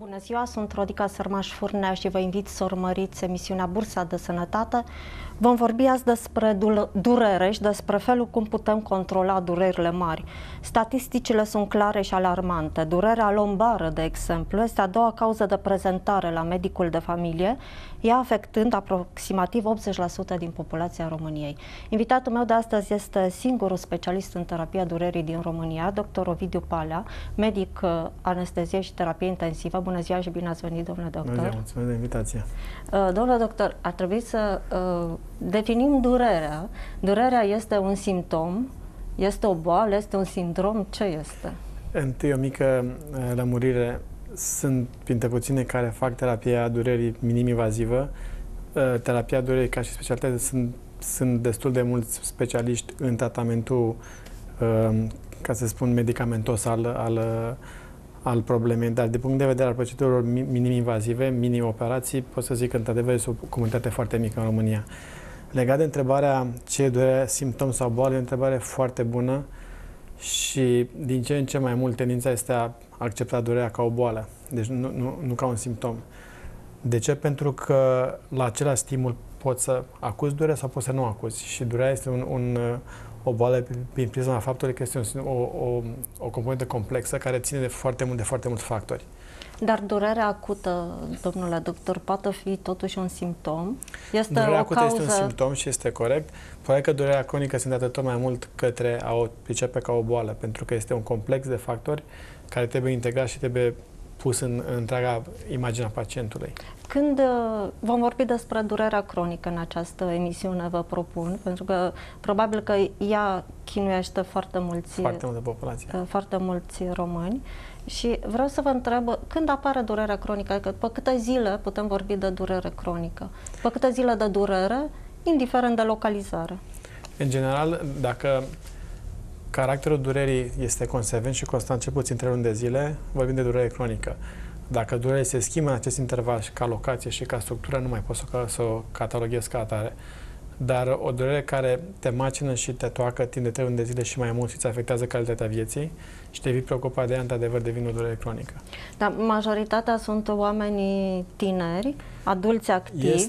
Bună ziua, sunt Rodica Sărmaș-Furnea și vă invit să urmăriți emisiunea Bursa de Sănătate. Vom vorbi azi despre durere și despre felul cum putem controla durerile mari. Statisticile sunt clare și alarmante. Durerea lombară, de exemplu, este a doua cauză de prezentare la medicul de familie, ea afectând aproximativ 80% din populația României. Invitatul meu de astăzi este singurul specialist în terapia durerii din România, dr. Ovidiu Palea, medic anestezie și terapie intensivă. Bună ziua și bine ați venit, domnule doctor. Bună ziua, mulțumesc de invitație. Domnule doctor, ar trebui să definim durerea. Durerea este un simptom, este o boală, este un sindrom? Ce este? Întâi o mică lămurire. Sunt printre puține care fac terapia durerii minim-invazivă. Terapia durerii ca și specialitate sunt destul de mulți specialiști în tratamentul, ca să spun, medicamentos al problemei, dar de punct de vedere al procedurilor minim-invazive, minim-operații, pot să zic că, într-adevăr, este o comunitate foarte mică în România. Legat de întrebarea ce durere, simptom sau boală, e o întrebare foarte bună și din ce în ce mai mult tendința este a accepta durerea ca o boală, deci nu ca un simptom. De ce? Pentru că la același stimul poți să acuzi durerea sau poți să nu acuzi și durerea este o boală prin prisma faptului că este o componentă complexă care ține de foarte mulți factori. Dar durerea acută, domnule doctor, poate fi totuși un simptom? Durerea acută este un simptom și este corect. Probabil că durerea cronică se îndreaptă tot mai mult către a o pricepe ca o boală, pentru că este un complex de factori care trebuie integrat și trebuie pus în întreaga imaginea pacientului. Când vom vorbi despre durerea cronică în această emisiune, vă propun, pentru că probabil că ea chinuiește foarte mulți români și vreau să vă întreb, când apare durerea cronică? Adică, pe câte zile putem vorbi de durere cronică? Pe câte zile de durere, indiferent de localizare? În general, dacă caracterul durerii este consecvent și constant cel puțin 3 luni de zile, vorbim de durere cronică. Dacă durerea se schimbă în acest interval ca locație și ca structură, nu mai poți să o cataloghezi ca atare. Dar o durere care te macină și te toacă timp de 3 luni de zile și mai mult și îți afectează calitatea vieții și te vii preocupat de ea, într-adevăr devine o durere cronică. Dar majoritatea sunt oamenii tineri, adulți activi,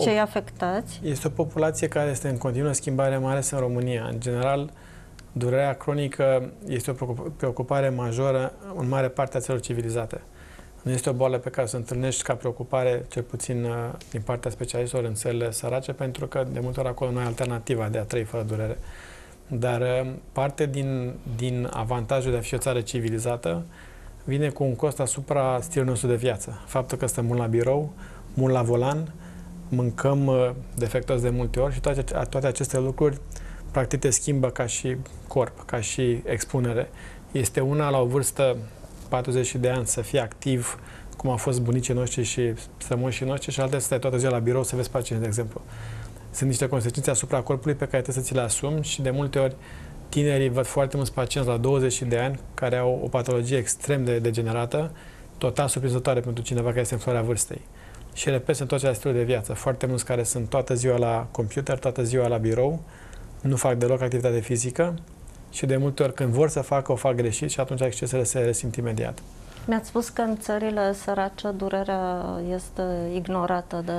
cei afectați? Este o populație care este în continuă schimbare, mai ales în România. În general, durerea cronică este o preocupare majoră în mare parte a țărilor civilizate. Nu este o boală pe care o întâlnești ca preocupare, cel puțin din partea specialiștilor în țările sărace, pentru că de multe ori acolo nu e alternativa de a trăi fără durere. Dar parte din avantajul de a fi o țară civilizată vine cu un cost asupra stilului nostru de viață. Faptul că stăm mult la birou, mult la volan, mâncăm defectuos de multe ori și toate aceste lucruri practic te schimbă ca și corp, ca și expunere. Este una la o vârstă 40 de ani să fii activ, cum au fost bunicii noștri și strămoșii noștri, și alte să stai toată ziua la birou să vezi pacienți, de exemplu. Sunt niște consecințe asupra corpului pe care trebuie să ți le asumi și de multe ori tinerii văd foarte mulți pacienți la 20 de ani care au o patologie extrem de degenerată, total surprinzătoare pentru cineva care este în floarea vârstei. Și repet, sunt toate aceste stiluri de viață. Foarte mulți care sunt toată ziua la computer, toată ziua la birou, nu fac deloc activitate fizică și de multe ori când vor să facă, o fac greșit și atunci accesele se resimt imediat. Mi-ați spus că în țările sărace durerea este ignorată de...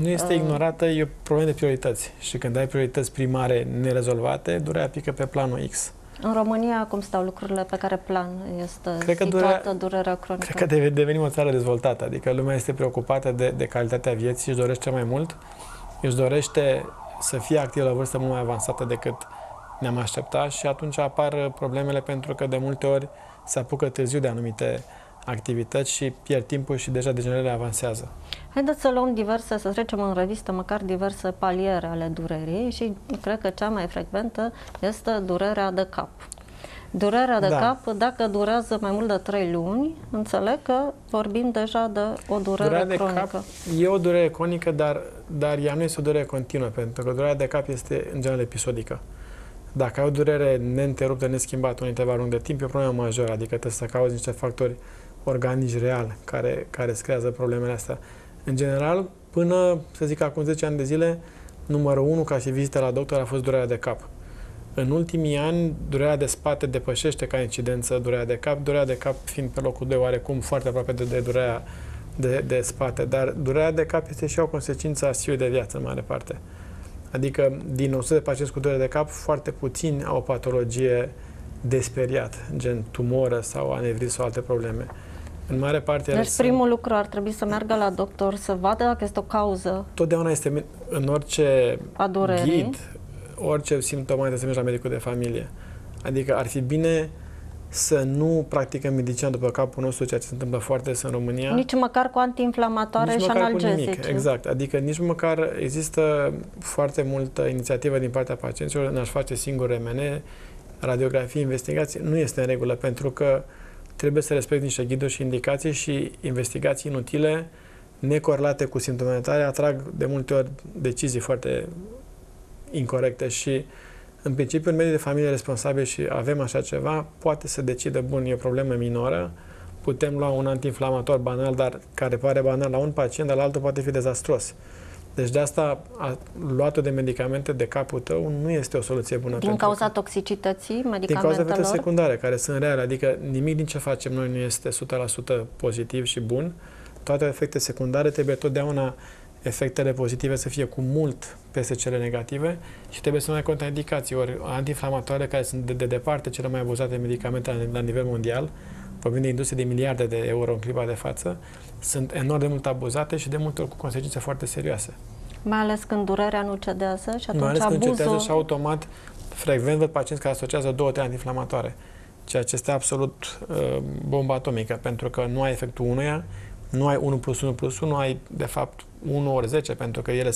Nu este ignorată, e o problemă de priorități și când ai priorități primare nerezolvate, durerea pică pe planul X. În România, cum stau lucrurile, pe care plan este situată durerea cronică? Cred că devenim o țară dezvoltată, adică lumea este preocupată de calitatea vieții, își dorește mai mult, își dorește să fie activ la vârstă mult mai avansată decât ne-am așteptat și atunci apar problemele pentru că de multe ori se apucă târziu de anumite activități și pierd timpul și deja degenerele avansează. Haideți să luăm diverse, să trecem în revistă măcar diverse paliere ale durerii și cred că cea mai frecventă este durerea de cap. Durerea de cap, dacă durează mai mult de 3 luni, înțeleg că vorbim deja de o durere cronică. Cap e o durere cronică, dar ea nu este o durere continuă, pentru că durerea de cap este în general episodică. Dacă ai o durere neînteruptă, neschimbată, un interval lung de timp, e o problemă majoră, adică trebuie să cauzi niște factori organici real care îți creează problemele astea. În general, până, să zic, acum 10 ani de zile, numărul 1 ca și vizita la doctor a fost durerea de cap. În ultimii ani, durerea de spate depășește ca incidență durerea de cap fiind pe locul 2 oarecum foarte aproape de durerea de spate, dar durerea de cap este și o consecință a stilului de viață în mare parte. Adică, din 100 de pacienți cu durere de cap, foarte puțini au o patologie de speriat, gen tumoră sau anevrism sau alte probleme. În mare parte... Deci primul lucru ar trebui să meargă la doctor, să vadă dacă este o cauză. Totdeauna este în orice ghid, orice simptomă, trebuie să mergi la medicul de familie. Adică ar fi bine să nu practicăm medicina după capul nostru, ceea ce se întâmplă foarte des în România. Nici măcar cu antiinflamatoare și analgezice. Exact. Adică nici măcar există foarte multă inițiativă din partea pacienților în a-și face singur RMN, radiografii, investigații. Nu este în regulă, pentru că trebuie să respecti niște ghiduri și indicații și investigații inutile, necorelate cu simptomele tale, atrag de multe ori decizii foarte incorecte și în principiu un medic de familie responsabil și avem așa ceva, poate să decide, bun, e o problemă minoră, putem lua un antiinflamator banal, dar care pare banal la un pacient, dar la altul poate fi dezastruos. Deci de asta luatul de medicamente de capul tău nu este o soluție bună. Din cauza toxicității medicamentelor? Din cauza efectelor secundare, care sunt reale, adică nimic din ce facem noi nu este 100% pozitiv și bun. Toate efectele secundare trebuie totdeauna efectele pozitive să fie cu mult peste cele negative și trebuie să nu ai contraindicații, ori antiinflamatoare care sunt de departe cele mai abuzate medicamente la nivel mondial, vorbind de industrie de miliarde de euro în clipa de față, sunt enorm de mult abuzate și de multe ori cu consecințe foarte serioase. Mai ales când durerea nu cedează și atunci abuzul... Mai ales când cedează și automat, frecvent văd pacienți care asociază 2-3 antiinflamatoare, ceea ce este absolut bomba atomică, pentru că nu ai efectul unuia, nu ai 1 + 1 + 1, ai de fapt 1 ori 10, pentru că ele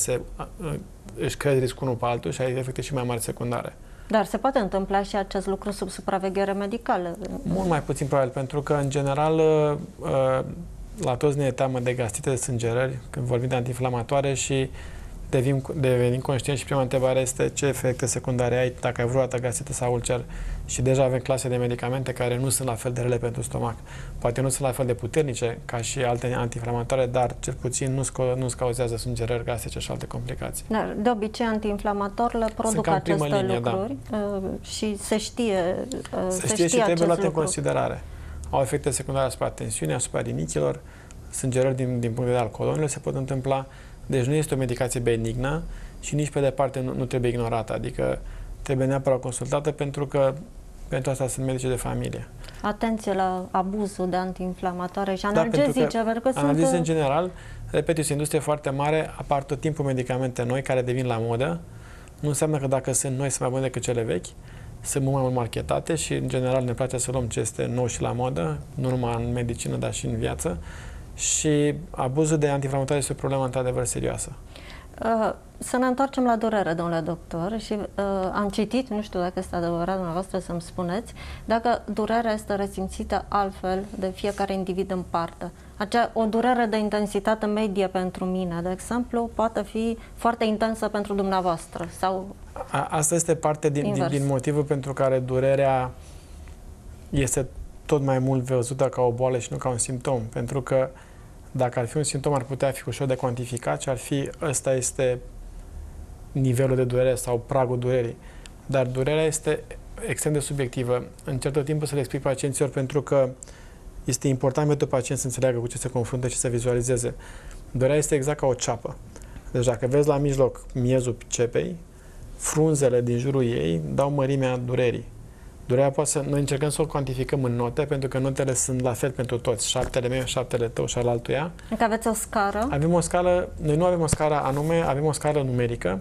își cresc riscul unul pe altul și ai efecte și mai mari secundare. Dar se poate întâmpla și acest lucru sub supraveghere medicală? Mult mai puțin probabil, pentru că în general la toți ne e teamă de gastrite, de sângerări, când vorbim de antiinflamatoare și devenim conștienți și prima întrebare este ce efecte secundare ai, dacă ai vreodată gastrită sau ulcer. Și deja avem clase de medicamente care nu sunt la fel de rele pentru stomac. Poate nu sunt la fel de puternice ca și alte antiinflamatoare, dar cel puțin nu-ți cauzează sângerări gastrice și alte complicații. Dar de obicei antiinflamatorile produc aceste lucruri, da. Și se știe și trebuie luat în considerare. Au efecte secundare asupra tensiunii, asupra rinichilor, sângerări din punct de vedere al colonilor se pot întâmpla. Deci nu este o medicație benignă și nici pe departe nu trebuie ignorată. Adică trebuie neapărat consultată, pentru că pentru asta sunt medici de familie. Atenție la abuzul de antiinflamatoare și analgezice, pentru că analgezice sunt... în general, repet, este o industrie foarte mare, apar tot timpul medicamente noi care devin la modă. Nu înseamnă că dacă sunt noi sunt mai bune decât cele vechi, sunt mult mai mult marketate și în general ne place să luăm ce este nou și la modă, nu numai în medicină, dar și în viață. Și abuzul de antiinflamatoare este o problemă într-adevăr serioasă. Să ne întoarcem la durere, domnule doctor, și am citit, nu știu dacă este adevărat, dumneavoastră să-mi spuneți, dacă durerea este resimțită altfel de fiecare individ în parte. O durere de intensitate medie pentru mine, de exemplu, poate fi foarte intensă pentru dumneavoastră. Sau asta este parte din motivul pentru care durerea este tot mai mult văzută ca o boală și nu ca un simptom, pentru că dacă ar fi un simptom, ar putea fi ușor de cuantificat și ar fi, ăsta este nivelul de durere sau pragul durerii. Dar durerea este extrem de subiectivă. Încerc tot timpul să le explic pacienților, pentru că este important pentru pacient să înțeleagă cu ce se confruntă și să vizualizeze. Durerea este exact ca o ceapă. Deci dacă vezi la mijloc miezul cepei, frunzele din jurul ei dau mărimea durerii. Durerea poate să... Noi încercăm să o cuantificăm în note, pentru că notele sunt la fel pentru toți. 7-le meu, 7-le tău și al altuia. Dacă aveți o scară? Avem o scară... Noi nu avem o scară anume, avem o scară numerică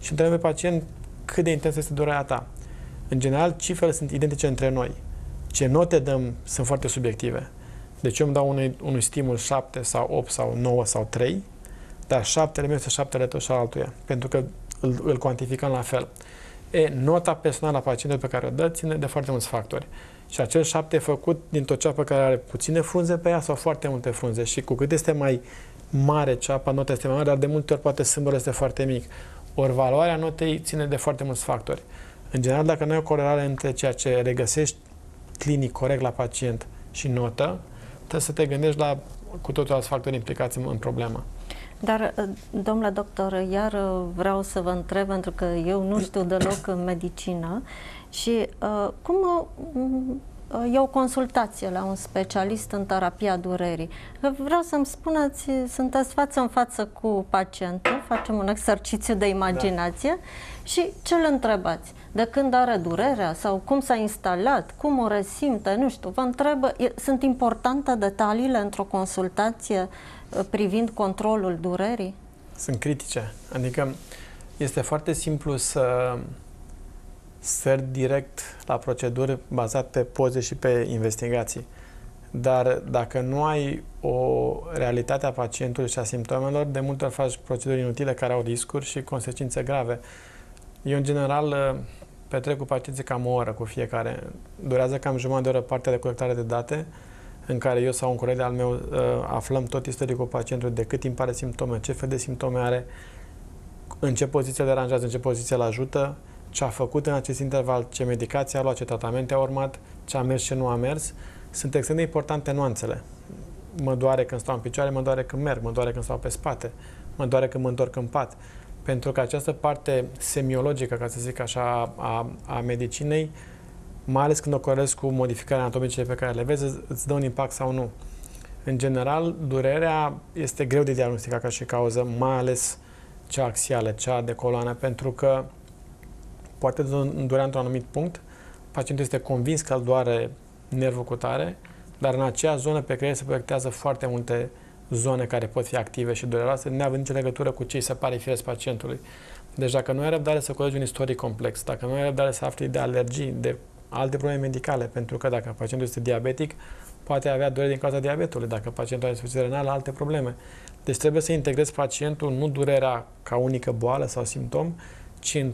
și întrebăm pe pacient cât de intensă este durerea ta. În general, cifrele sunt identice între noi. Ce note dăm sunt foarte subiective. Deci eu îmi dau unui stimul 7 sau 8 sau 9 sau 3, dar 7-le meu este 7-le tău și al altuia, pentru că îl cuantificăm la fel. Nota personală a pacientului pe care o dă ține de foarte mulți factori. Și acel 7 e făcut dintr-o ceapă care are puține frunze pe ea sau foarte multe frunze. Și cu cât este mai mare ceapa, nota este mai mare, dar de multe ori poate sâmburul este foarte mic. Ori valoarea notei ține de foarte mulți factori. În general, dacă nu ai o corelare între ceea ce regăsești clinic corect la pacient și notă, trebuie să te gândești la cu totul alți factori implicați în problemă. Dar, domnule doctor, iar vreau să vă întreb, pentru că eu nu știu deloc medicină, și cum e o consultație la un specialist în terapia durerii? Vreau să-mi spuneți, sunteți față în față cu pacientul, facem un exercițiu de imaginație, da, și ce îl întrebați? De când are durerea sau cum s-a instalat, cum o resimte, nu știu, vă întreb, sunt importante detaliile într-o consultație privind controlul durerii? Sunt critice, adică este foarte simplu să sări direct la proceduri bazate pe poze și pe investigații, dar dacă nu ai o realitate a pacientului și a simptomelor, de multe ori faci proceduri inutile care au riscuri și consecințe grave. Eu, în general, petrec cu pacienții cam o oră cu fiecare. Durează cam jumătate de oră partea de colectare de date, în care eu sau un coleg al meu aflăm tot istoricul pacientului, de cât timp are simptome, ce fel de simptome are, în ce poziție îl deranjează, în ce poziție îl ajută, ce a făcut în acest interval, ce medicație a luat, ce tratamente a urmat, ce a mers, ce nu a mers. Sunt extrem de importante nuanțele. Mă doare când stau în picioare, mă doare când merg, mă doare când stau pe spate, mă doare când mă întorc în pat. Pentru că această parte semiologică, ca să zic așa, a medicinei, mai ales când o corelez cu modificările anatomice pe care le vezi, îți dă un impact sau nu. În general, durerea este greu de diagnosticat ca și cauză, mai ales cea axială, cea de coloană, pentru că poate durea într-un anumit punct, pacientul este convins că îl doare nervul cutare, dar în acea zonă pe creier se proiectează foarte multe zone care pot fi active și dureroase, neavând nicio legătură cu ce îi se pare firesc pacientului. Deci dacă nu ai răbdare să colegi un istoric complex, dacă nu ai răbdare să afli de alergii, de alte probleme medicale, pentru că dacă pacientul este diabetic, poate avea dureri din cauza diabetului, dacă pacientul are insuficiență renală, alte probleme. Deci trebuie să integrezi pacientul, nu durerea ca unică boală sau simptom, ci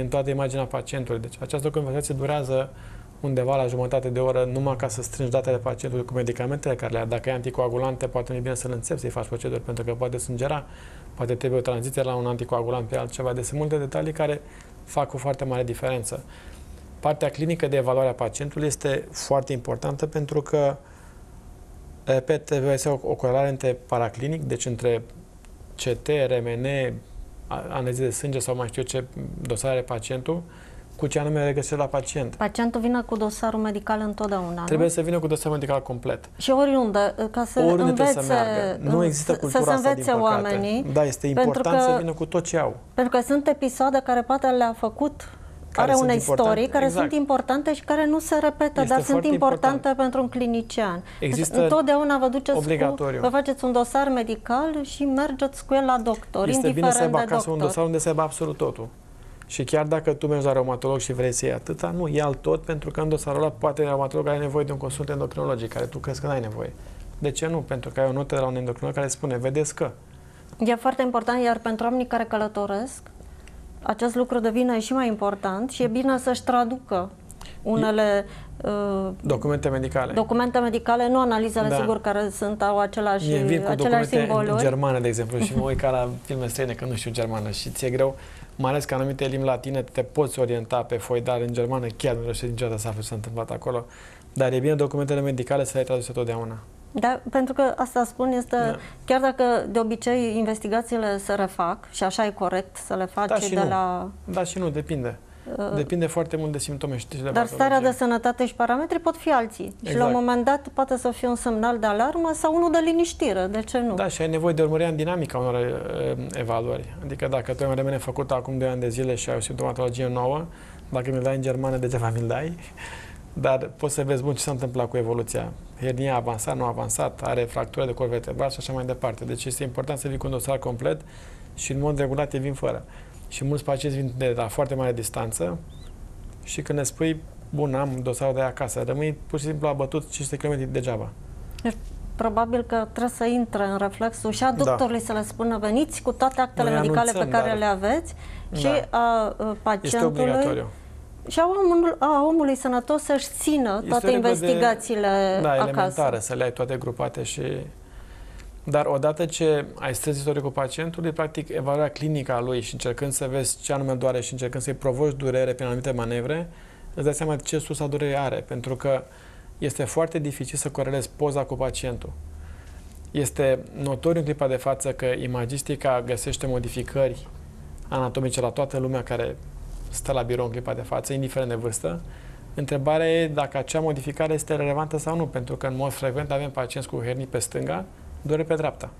în toată imaginea pacientului. Deci această conversație durează undeva la jumătate de oră, numai ca să strângi datele pacientului cu medicamentele care le are. Dacă e anticoagulante, poate nu e bine să-l înțepi, să-i faci proceduri, pentru că poate sângera, poate trebuie o tranziție la un anticoagulant pe altceva. Deci sunt multe detalii care fac o foarte mare diferență. Partea clinică de evaluare a pacientului este foarte importantă pentru că, repet, este o corelare între paraclinic, deci între CT, RMN, analize de sânge sau mai știu ce dosare are pacientul, cu ce anume regăsește la pacient. Pacientul vine cu dosarul medical întotdeauna. Trebuie să vină cu dosarul medical complet. Și oriunde, ca să învețe, să meargă. Nu există cultura să asta, din oamenii. Da, este important că, să vină cu tot ce au. Pentru că sunt episoade care poate le-a făcut, care are unei istorii, care exact, sunt importante și care nu se repetă, este, dar sunt importante pentru un clinician. Există întotdeauna vă faceți un dosar medical și mergeți cu el la doctor, indiferent de doctor. Este bine să aibă acasă un dosar unde să aibă absolut totul. Și chiar dacă tu mergi la reumatolog și vrei să iei atâta, nu, ia-l tot, pentru că în dosarul ăla poate reumatologul are nevoie de un consult endocrinologic, care tu crezi că n-ai nevoie. De ce nu? Pentru că ai o notă de la un endocrinolog care spune, vedeți că. E foarte important, iar pentru oamenii care călătoresc, acest lucru devine și mai important și e bine să-și traducă unele documente medicale. Documente medicale, nu analizele, da, sigur, care sunt, au același simboluri. Germană, de exemplu, și mă uit ca la filme străine, că nu știu germană și ți-e greu, mai ales că anumite limbi latine te poți orienta pe foi, dar în germană chiar nu reușești niciodată să afli ce s-a întâmplat acolo. Dar e bine documentele medicale să le traduce totdeauna. Da, pentru că asta spun, este, da, chiar dacă de obicei investigațiile se refac și așa e corect să le faci, da, de nu, la... Da și nu, depinde. Depinde foarte mult de simptome și de patologie. Dar starea de sănătate și parametrii pot fi alții. Exact. Și la un moment dat poate să fie un semnal de alarmă sau unul de liniștire. De ce nu? Da, și ai nevoie de urmărirea în dinamica unor evaluări. Adică dacă tu ai un RMN făcut acum 2 ani de zile și ai o simptomatologie nouă, dacă mi-l dai în germană, degeaba mi-l dai. Dar poți să vezi, bun, ce s-a întâmplat cu evoluția. Hernia a avansat, nu a avansat, are fractură de cor vertebral și așa mai departe. Deci este important să vii cu un dosar complet și în mod regulat te vin fără. Și mulți pacienți vin de la foarte mare distanță și când ne spui, bun, am dosarul de acasă, rămâi pur și simplu abătut 500 km degeaba. Probabil că trebuie să intre în reflexul și a doctorului, da, să le spună, veniți cu toate actele medicale pe care le aveți, da, și a pacientului și a omului sănătos să-și țină toate investigațiile acasă. Să le ai toate grupate și... Dar odată ce ai strâns istoricul pacientului, practic evaluarea clinică a lui și încercând să vezi ce anume doare și încercând să-i provoci durere prin anumite manevre, îți dai seama ce sursa durerii are, pentru că este foarte dificil să corelezi poza cu pacientul. Este notoriu în clipa de față că imagistica găsește modificări anatomice la toată lumea care stă la birou în clipa de față, indiferent de vârstă. Întrebarea e dacă acea modificare este relevantă sau nu, pentru că în mod frecvent avem pacienți cu hernii pe stânga, dureri pe dreapta.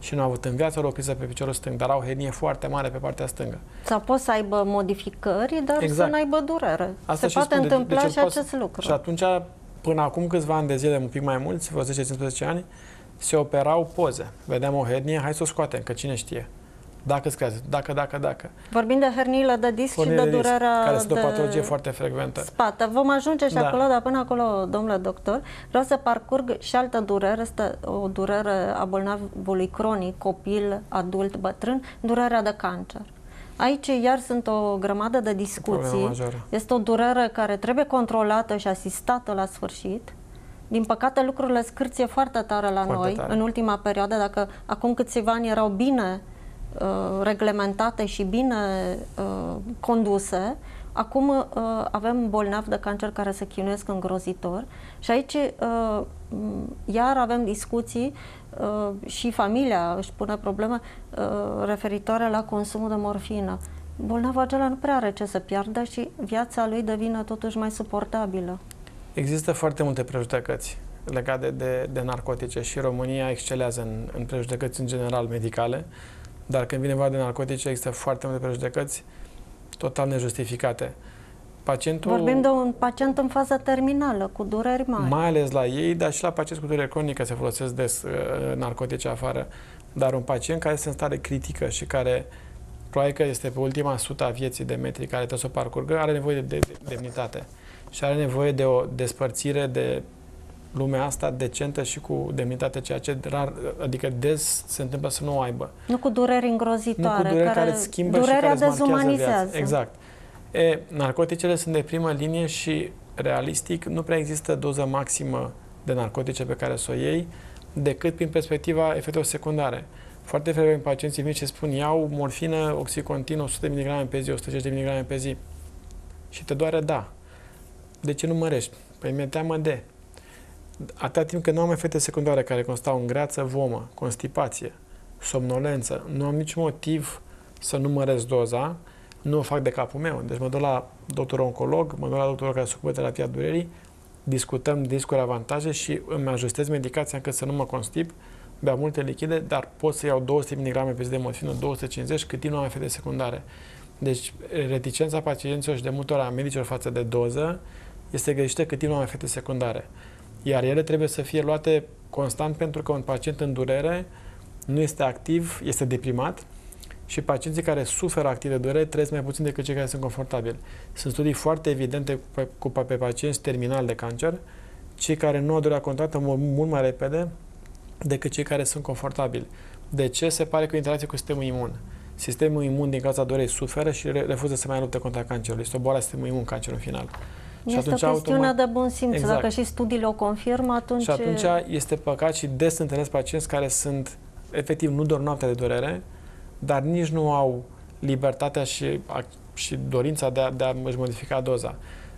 Și nu au avut în viață o criză pe piciorul stâng, dar au hernie foarte mare pe partea stângă. Sau pot să aibă modificări, dar să nu aibă durere. Asta se poate întâmpla și acest lucru. Și atunci, până acum câțiva ani de zile, un pic mai mulți, vreo 10-15 ani, se operau poze. Vedeam o hernie, hai să o scoatem, că cine știe. Dacă îți creează, dacă. Vorbim de herniile de disc și de durerea care este o patologie foarte frecventă. Spate. Vom ajunge și acolo, dar până acolo, domnule doctor, vreau să parcurg și altă durere, este o durere a bolnavului cronic, copil, adult, bătrân, durerea de cancer. Aici iar sunt o grămadă de discuții. Este o durere care trebuie controlată și asistată la sfârșit. Din păcate, lucrurile scârție foarte tare la noi în ultima perioadă. Dacă acum câțiva ani erau bine reglementate și bine conduse, acum avem bolnavi de cancer care se chinuiesc îngrozitor și aici iar avem discuții și familia își pune probleme referitoare la consumul de morfină. Bolnavul acela nu prea are ce să piardă și viața lui devine totuși mai suportabilă. Există foarte multe prejudecăți legate de narcotice și România excelează în prejudecăți în general medicale. Dar când vine vorba de narcotice, există foarte multe prejudecăți total nejustificate. Vorbim de un pacient în fază terminală, cu dureri mari. Mai ales la ei, dar și la pacienți cu dureri cronică se folosesc des narcotice afară. Dar un pacient care este în stare critică și care probabil că este pe ultima sută a vieții de metri care trebuie să o parcurgă, are nevoie de demnitate. Și are nevoie de o despărțire de lumea asta decentă și cu demnitate, ceea ce rar, adică des se întâmplă să nu o aibă. Nu cu dureri îngrozitoare. Nu cu dureri care îți schimbă și care îți marchează viața. Exact. Narcoticele sunt de primă linie și realistic nu prea există doză maximă de narcotice pe care să o iei, decât prin perspectiva efectelor secundare. Foarte frecvent pacienții vin și spun iau morfină, oxicontin, 100 mg pe zi, 150 mg pe zi. Și te doare, da. De ce nu mărești? Păi mi-e teamă de... Atâta timp când nu am efecte secundare care constau în greață, vomă, constipație, somnolență, nu am niciun motiv să nu măresc doza, nu o fac de capul meu. Deci mă duc la doctorul oncolog, mă duc la doctorul care se ocupă de terapia durerii, discutăm riscuri, avantaje și îmi ajustez medicația încât să nu mă constip, beau multe lichide, dar pot să iau 200 mg pe zi de morfină, 250, cât timp nu am efecte secundare. Deci reticența pacienților și de multe ori a medicilor față de doză este greșită cât timp nu am efecte secundare. Iar ele trebuie să fie luate constant pentru că un pacient în durere nu este activ, este deprimat și pacienții care suferă activ de durere trăiesc mai puțin decât cei care sunt confortabili. Sunt studii foarte evidente pe pacienți terminali de cancer, cei care nu au durerea contractă mult mai repede decât cei care sunt confortabili. De ce? Se pare că o interacție cu sistemul imun. Sistemul imun din cauza durerii suferă și refuză să mai lupte contra cancerului. Este o boală a sistemului imun, cancerul în final. Este o chestiune de bun simț. Exact. Dacă și studiile o confirmă, atunci... Și atunci este păcat și des întâlnesc pacienți care sunt, efectiv, nu doar noaptea de durere, dar nici nu au libertatea și dorința de a își modifica doza.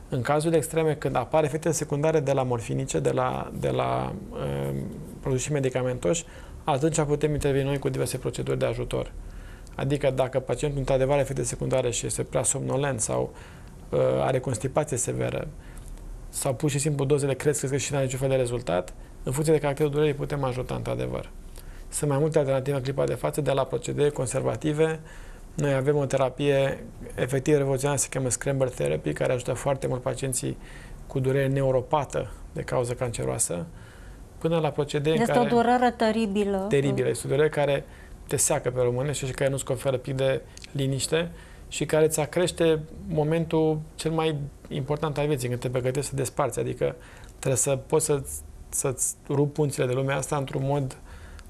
În cazul extreme, când apar efecte secundare de la morfinice, de la produși medicamentoși, atunci putem interveni noi cu diverse proceduri de ajutor. Adică dacă pacientul, într-adevăr, are efecte secundare și este prea somnolent sau are constipație severă sau pur și simplu dozele cresc și nu are niciun fel de rezultat, în funcție de caracterul durerii putem ajuta într-adevăr. Sunt mai multe alternative în clipa de față, de la procedee conservative. Noi avem o terapie efectiv revoluționară, se cheamă Scrambler Therapy, care ajută foarte mult pacienții cu durere neuropată de cauză canceroasă, până la procedee este care... Este o durere teribilă. Teribilă. Este o durere care te seacă pe românește și care nu-ți oferă pic de liniște și care îți acrește momentul cel mai important al vieții, când te pregătești să desparți. Adică trebuie să poți să-ți rupi punțile de lumea asta într-un mod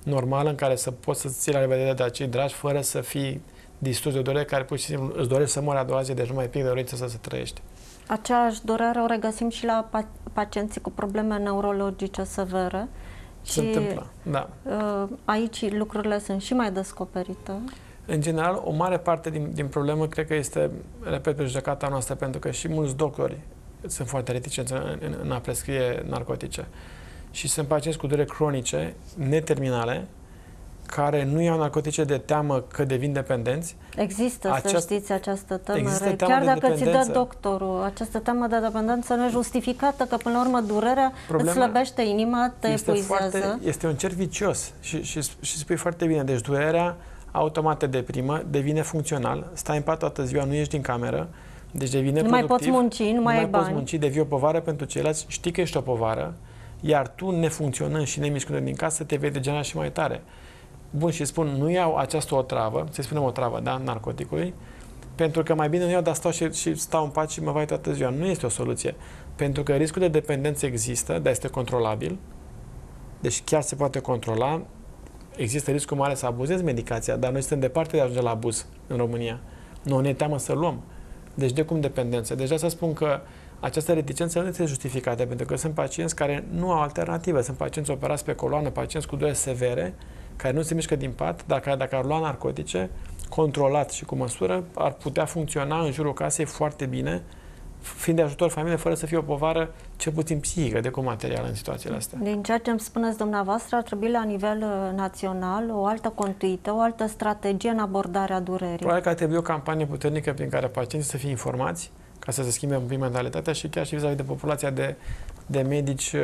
normal în care să poți să-ți ții la revedere de acei dragi fără să fii distrus de o durere care pur și simplu îți dorești să mori a doua zi, deci nu mai pic de dorință să se trăiești. Aceeași durere o regăsim și la pacienții cu probleme neurologice severe. Se întâmplă, da. Aici lucrurile sunt și mai descoperite. În general, o mare parte din problemă cred că este, repet, prejudecata noastră, pentru că și mulți doctori sunt foarte reticenți în a prescrie narcotice. și sunt pacienți cu dureri cronice, neterminale, care nu iau narcotice de teamă că devin dependenți. Există, să știți, această teamă. Chiar dacă ți dă doctorul, această teamă de dependență nu e justificată, că până la urmă durerea îți slăbește inima, te epuizează. Este un cerc vicios și spui foarte bine. Deci durerea automat te deprimă, devine funcțional, stai în pat toată ziua, nu ieși din cameră, deci devine productiv. Nu mai poți munci, nu mai poți munci, devii o povară pentru ceilalți, știi că ești o povară, iar tu, nefuncționând și nemișcând din casă, te vei degena și mai tare. Bun, și spun, nu iau această otravă, să-i spunem otravă, da, narcoticului, pentru că mai bine nu iau, dar stau și stau în pat și mă vai toată ziua. Nu este o soluție, pentru că riscul de dependență există, dar este controlabil, deci chiar se poate controla. Există riscul mare să abuzezi medicația, dar noi suntem departe de a ajunge la abuz în România. Nu ne teamă să luăm. Deci de cum dependență? Deci să spun că această reticență nu este justificată, pentru că sunt pacienți care nu au alternativă. Sunt pacienți operați pe coloană, pacienți cu dureri severe, care nu se mișcă din pat, dar care, dacă ar lua narcotice, controlat și cu măsură, ar putea funcționa în jurul casei foarte bine, fiind de ajutor familie, fără să fie o povară, cel puțin psihică, decât materială în situațiile astea. Din ceea ce îmi spuneți dumneavoastră, ar trebui la nivel național o altă conduită, o altă strategie în abordarea durerii. Probabil că ar trebui o campanie puternică prin care pacienții să fie informați, ca să se schimbe un pic mentalitatea și chiar și vis-a-vis de populația de medici,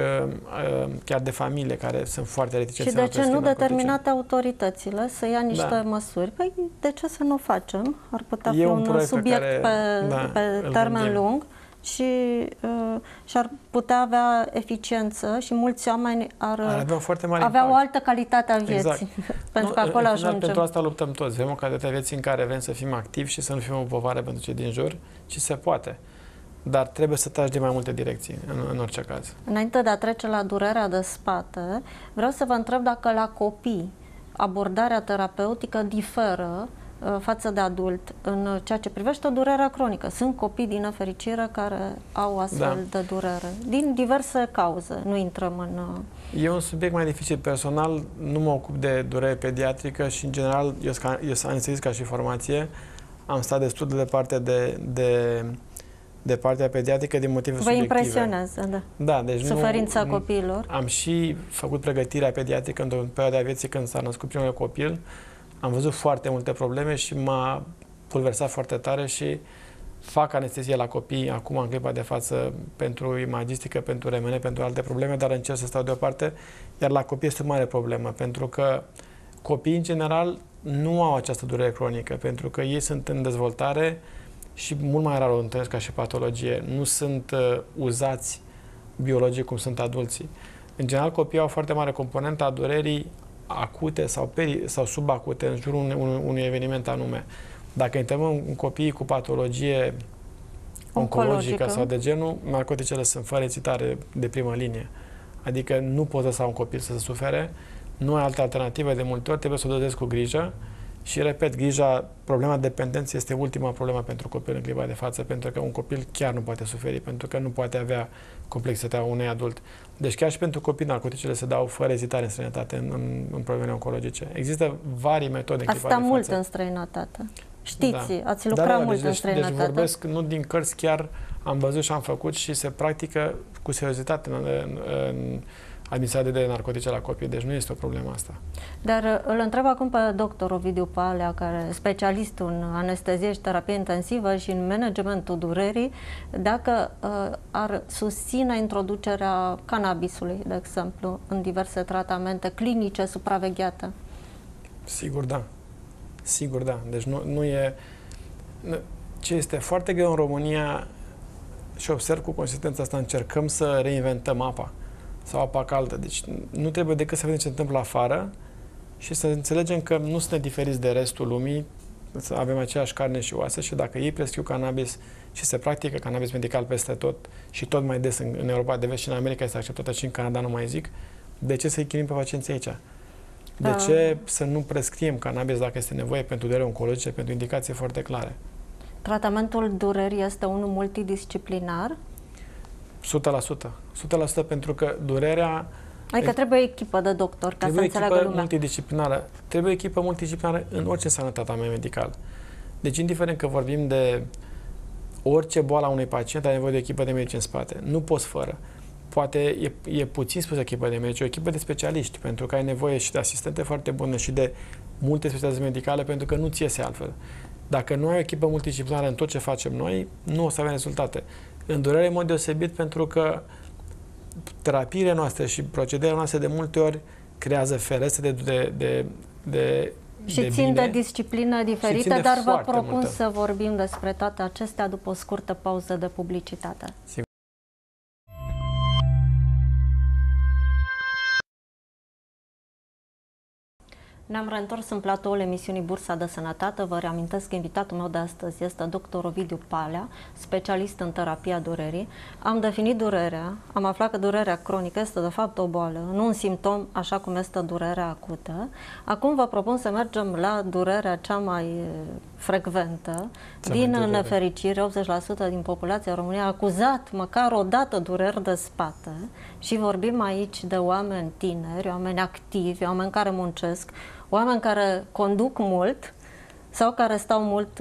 chiar de familie, care sunt foarte reticenți. Și de ce nu determinate autoritățile să ia niște măsuri? Păi de ce să nu facem? Ar putea fi un subiect pe termen lung și ar putea avea eficiență și mulți oameni ar avea o altă calitate a vieții. Exact. Pentru că acolo ajungem. Pentru asta luptăm toți. Vrem o calitate a vieții în care vrem să fim activi și să nu fim o povară pentru cei din jur, și se poate. Dar trebuie să tragi de mai multe direcții, în orice caz. Înainte de a trece la durerea de spate, vreau să vă întreb dacă la copii abordarea terapeutică diferă față de adult în ceea ce privește durerea cronică. Sunt copii, din nefericire, care au astfel de durere, din diverse cauze. Nu intrăm în... E un subiect mai dificil. Personal, nu mă ocup de durere pediatrică și, în general, eu sunt anestezist ca și formație. Am stat destul de departe de partea pediatrică din motive subiective. Vă impresionează, da. Da, deci suferința copiilor. Am și făcut pregătirea pediatrică într-o perioadă a vieții când s-a născut primul copil. Am văzut foarte multe probleme și m-a pulversat foarte tare și fac anestezie la copii acum, în clipa de față, pentru imagistică, pentru remene, pentru alte probleme, dar încerc să stau deoparte. Iar la copii este o mare problemă, pentru că copiii, în general, nu au această durere cronică, pentru că ei sunt în dezvoltare și mult mai rar o întâlnesc ca și patologie. Nu sunt uzați biologic cum sunt adulții. În general, copiii au foarte mare componentă a durerii acute sau subacute în jurul unui eveniment anume. Dacă intrăm în copiii cu patologie oncologică sau de genul, narcoticele sunt fără ezitare de primă linie. Adică nu poți lăsa un copil să se sufere, nu ai altă alternativă, de multe ori trebuie să o dozezi cu grijă. Și, repet, grija, problema dependenței este ultima problemă pentru copil în clipa de față, pentru că un copil chiar nu poate suferi, pentru că nu poate avea complexitatea unui adult. Deci chiar și pentru copii, narcoticele se dau fără ezitare în străinătate, în problemele oncologice. Există varii metode în clipa de față. Asta mult în străinătate. Știți, ați lucrat mult în străinătate. Deci vorbesc nu din cărți, chiar am văzut și am făcut și se practică cu seriozitate în administrate de narcotice la copii, deci nu este o problemă asta. Dar îl întreb acum pe doctor Ovidiu Palea, care e specialist în anestezie și terapie intensivă și în managementul durerii, dacă ar susține introducerea cannabisului, de exemplu, în diverse tratamente clinice supravegheate. Sigur, da. Sigur, da. Deci nu e... Ce este foarte greu în România, și observ cu consistența asta, încercăm să reinventăm apa. Sau apa caldă. Deci nu trebuie decât să vedem ce se întâmplă afară și să înțelegem că nu suntem diferiți de restul lumii, să avem aceeași carne și oase și dacă ei prescriu cannabis și se practică cannabis medical peste tot și tot mai des în Europa de Vest și în America este acceptată și în Canada, nu mai zic, de ce să-i chinim pe pacienții aici? De ce să nu prescriem cannabis dacă este nevoie pentru durere oncologice, pentru indicații foarte clare? Tratamentul durerii este unul multidisciplinar? 100%. 100% pentru că durerea... Adică trebuie o echipă de doctori ca să înțeleagă lumea. Multidisciplinară. Trebuie o echipă multidisciplinară în orice înseamnă tratament medical. Deci, indiferent că vorbim de orice boală a unui pacient, are nevoie de o echipă de medici în spate. Nu poți fără. poate e puțin spus echipă de medici, o echipă de specialiști, pentru că ai nevoie și de asistente foarte bune și de multe specialități medicale, pentru că nu ți iese altfel. Dacă nu ai o echipă multidisciplinară în tot ce facem noi, nu o să avem rezultate. În durere, în mod deosebit, pentru că terapiile noastre și procedele noastre de multe ori creează ferestre de țin de disciplină diferită, dar vă propun să vorbim despre toate acestea după o scurtă pauză de publicitate. Sigur. Ne-am reîntors în platoul emisiunii Bursa de Sănătate. Vă reamintesc că invitatul meu de astăzi este dr. Ovidiu Palea, specialist în terapia durerii. Am definit durerea, am aflat că durerea cronică este de fapt o boală, nu un simptom așa cum este durerea acută. Acum vă propun să mergem la durerea cea mai frecventă. Din nefericire, 80% din populația României a acuzat măcar o dată dureri de spate și vorbim aici de oameni tineri, oameni activi, oameni care muncesc, oameni care conduc mult sau care stau mult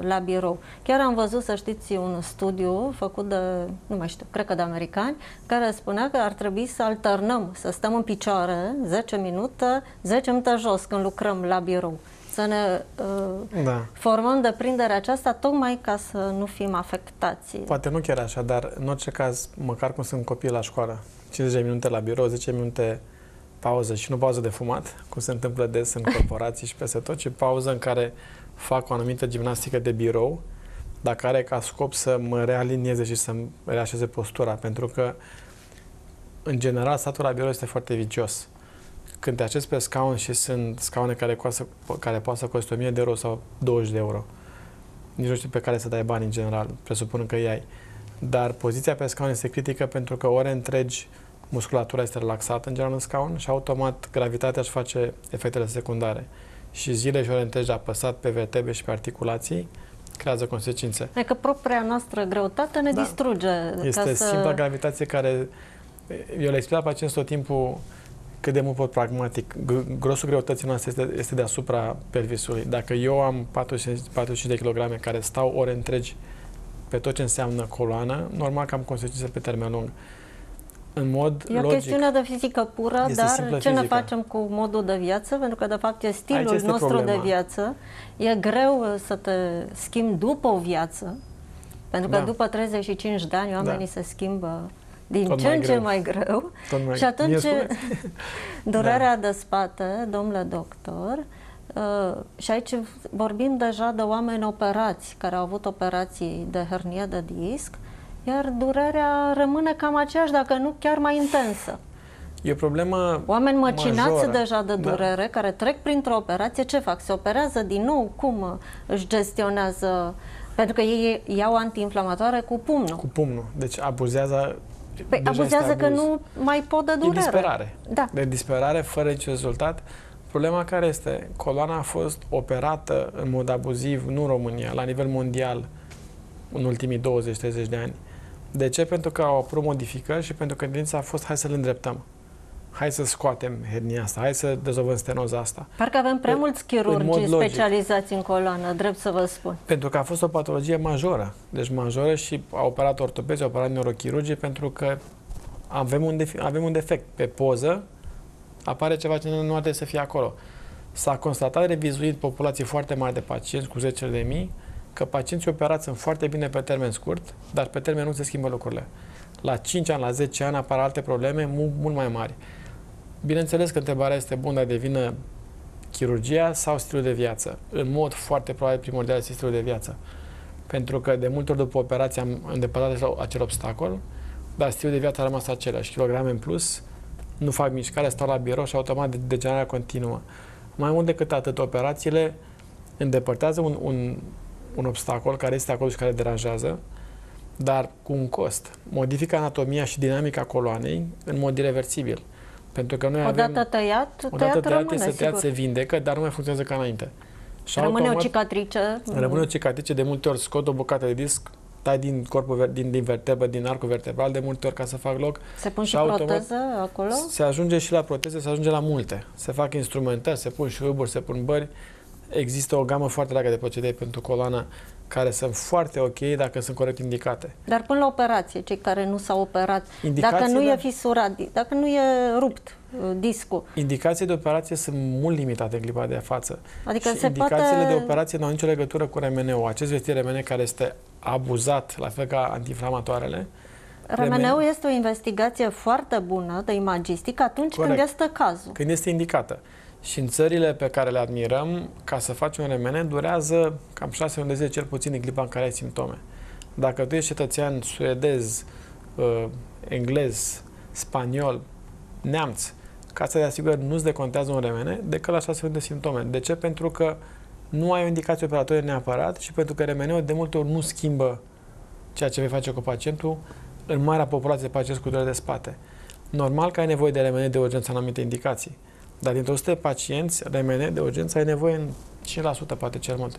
la birou. Chiar am văzut, să știți, un studiu făcut de, nu mai știu, cred că de americani, care spunea că ar trebui să alternăm, să stăm în picioare 10 minute, 10 minute jos când lucrăm la birou. Să ne formăm deprinderea aceasta tocmai ca să nu fim afectați. Poate nu chiar așa, dar în orice caz, măcar cum sunt copiii la școală, 50 minute la birou, 10 minute pauză și nu pauză de fumat, cum se întâmplă des în corporații și peste tot, ci pauză în care fac o anumită gimnastică de birou, dar care are ca scop să mă realinieze și să-mi reașeze postura, pentru că în general statul la birou este foarte vicios. Când te așezi pe scaun, și sunt scaune care poate să coste 1000 de euro sau 20 de euro. Nici nu știu pe care să dai bani în general, presupun că îi ai. Dar poziția pe scaun este critică pentru că ore întregi musculatura este relaxată în general în scaun și automat gravitatea își face efectele secundare. Și zile și ore întregi apăsat pe vertebre și pe articulații creează consecințe. Adică propria noastră greutate ne distruge. Este simpla gravitație care... Eu le explic pacienți tot timpul cât de mult pot pragmatic. Grosul greutății noastre este deasupra pelvisului. Dacă eu am 45 de kilograme care stau ore întregi pe tot ce înseamnă coloană, normal că am consecințe pe termen lung. În mod logic, o chestiune de fizică pură, dar ce ne facem cu modul de viață? Pentru că, de fapt, e stilul nostru de viață. E greu să te schimbi după o viață, pentru că după 35 de ani oamenii se schimbă din ce în ce mai greu. Și atunci durerea de spate, domnule doctor, și aici vorbim deja de oameni operați, care au avut operații de hernie de disc, iar durerea rămâne cam aceeași, dacă nu chiar mai intensă. E o problemă. Oameni măcinați deja de durere, care trec printr-o operație, ce fac? Se operează din nou? Cum își gestionează? Pentru că ei iau antiinflamatoare cu pumnul. Cu pumnul. Deci abuzează. Păi abuzează că nu mai pot de durere. E disperare. De disperare fără niciun rezultat. Problema care este? Coloana a fost operată în mod abuziv, nu în România, la nivel mondial, în ultimii 20-30 de ani. De ce? Pentru că au apărut modificări și pentru că tendința a fost hai să-l îndreptăm. Hai să scoatem hernia asta, hai să dezolvăm stenoza asta. Parcă avem prea mulți chirurgi specializați în coloană, drept să vă spun. Pentru că a fost o patologie majoră. Deci majoră și au operat ortopezi, au operat neurochirurgii, pentru că avem un defect. Pe poză apare ceva ce nu trebuie să fie acolo. S-a constatat, revizuit populații foarte mari de pacienți, cu 10.000, că pacienții operați sunt foarte bine pe termen scurt, dar pe termen nu se schimbă lucrurile. La 5 ani, la 10 ani apar alte probleme mult mai mari. Bineînțeles că întrebarea este bună, devină chirurgia sau stilul de viață. În mod foarte probabil primordial este stilul de viață. Pentru că de multe ori după operație am îndepărtat acel obstacol, dar stilul de viață a rămas același. Kilograme în plus, nu fac mișcare, stau la birou și automat degenerarea continuă. Mai mult decât atât, operațiile îndepărtează un obstacol care este acolo și care deranjează, dar cu un cost. Modifică anatomia și dinamica coloanei în mod irreversibil. Pentru că noi odată tăiat este tăiat, se vindecă, dar nu mai funcționează ca înainte. Și rămâne automat, o cicatrice. Rămâne o cicatrice, de multe ori scot o bucată de disc, tai din corpul, din vertebră, din arcul vertebral, de multe ori ca să fac loc. Se pun și proteză acolo? Se ajunge și la proteze, se ajunge la multe. Se fac instrumentări, se pun șuruburi, se pun bări. Există o gamă foarte largă de procedee pentru coloană care sunt foarte ok dacă sunt corect indicate. Dar până la operație, cei care nu s-au operat, dacă nu e fisurat, dacă nu e rupt discul. Indicațiile de operație sunt mult limitate în clipa de față. Adică și indicațiile de operație nu au nicio legătură cu remeneu. Acest vestit remene care este abuzat, la fel ca antiinflamatoarele. Remeneul este o investigație foarte bună de imagistică atunci când este cazul. Când este indicată. Și în țările pe care le admirăm, ca să faci un remene, durează cam 6 luni de zile, cel puțin, din clipa în care ai simptome. Dacă tu ești cetățean suedez, englez, spaniol, neamț, ca să te asiguri, nu-ți decontează un remene decât la 6 luni de simptome. De ce? Pentru că nu ai o indicație operatorie neapărat și pentru că remeneul de multe ori nu schimbă ceea ce vei face cu pacientul în marea populație de pacienți cu dureri de spate. Normal că ai nevoie de remene de urgență în anumite indicații. Dar dintre 100 pacienți, remene de urgență ai nevoie în 5%, poate cel mult.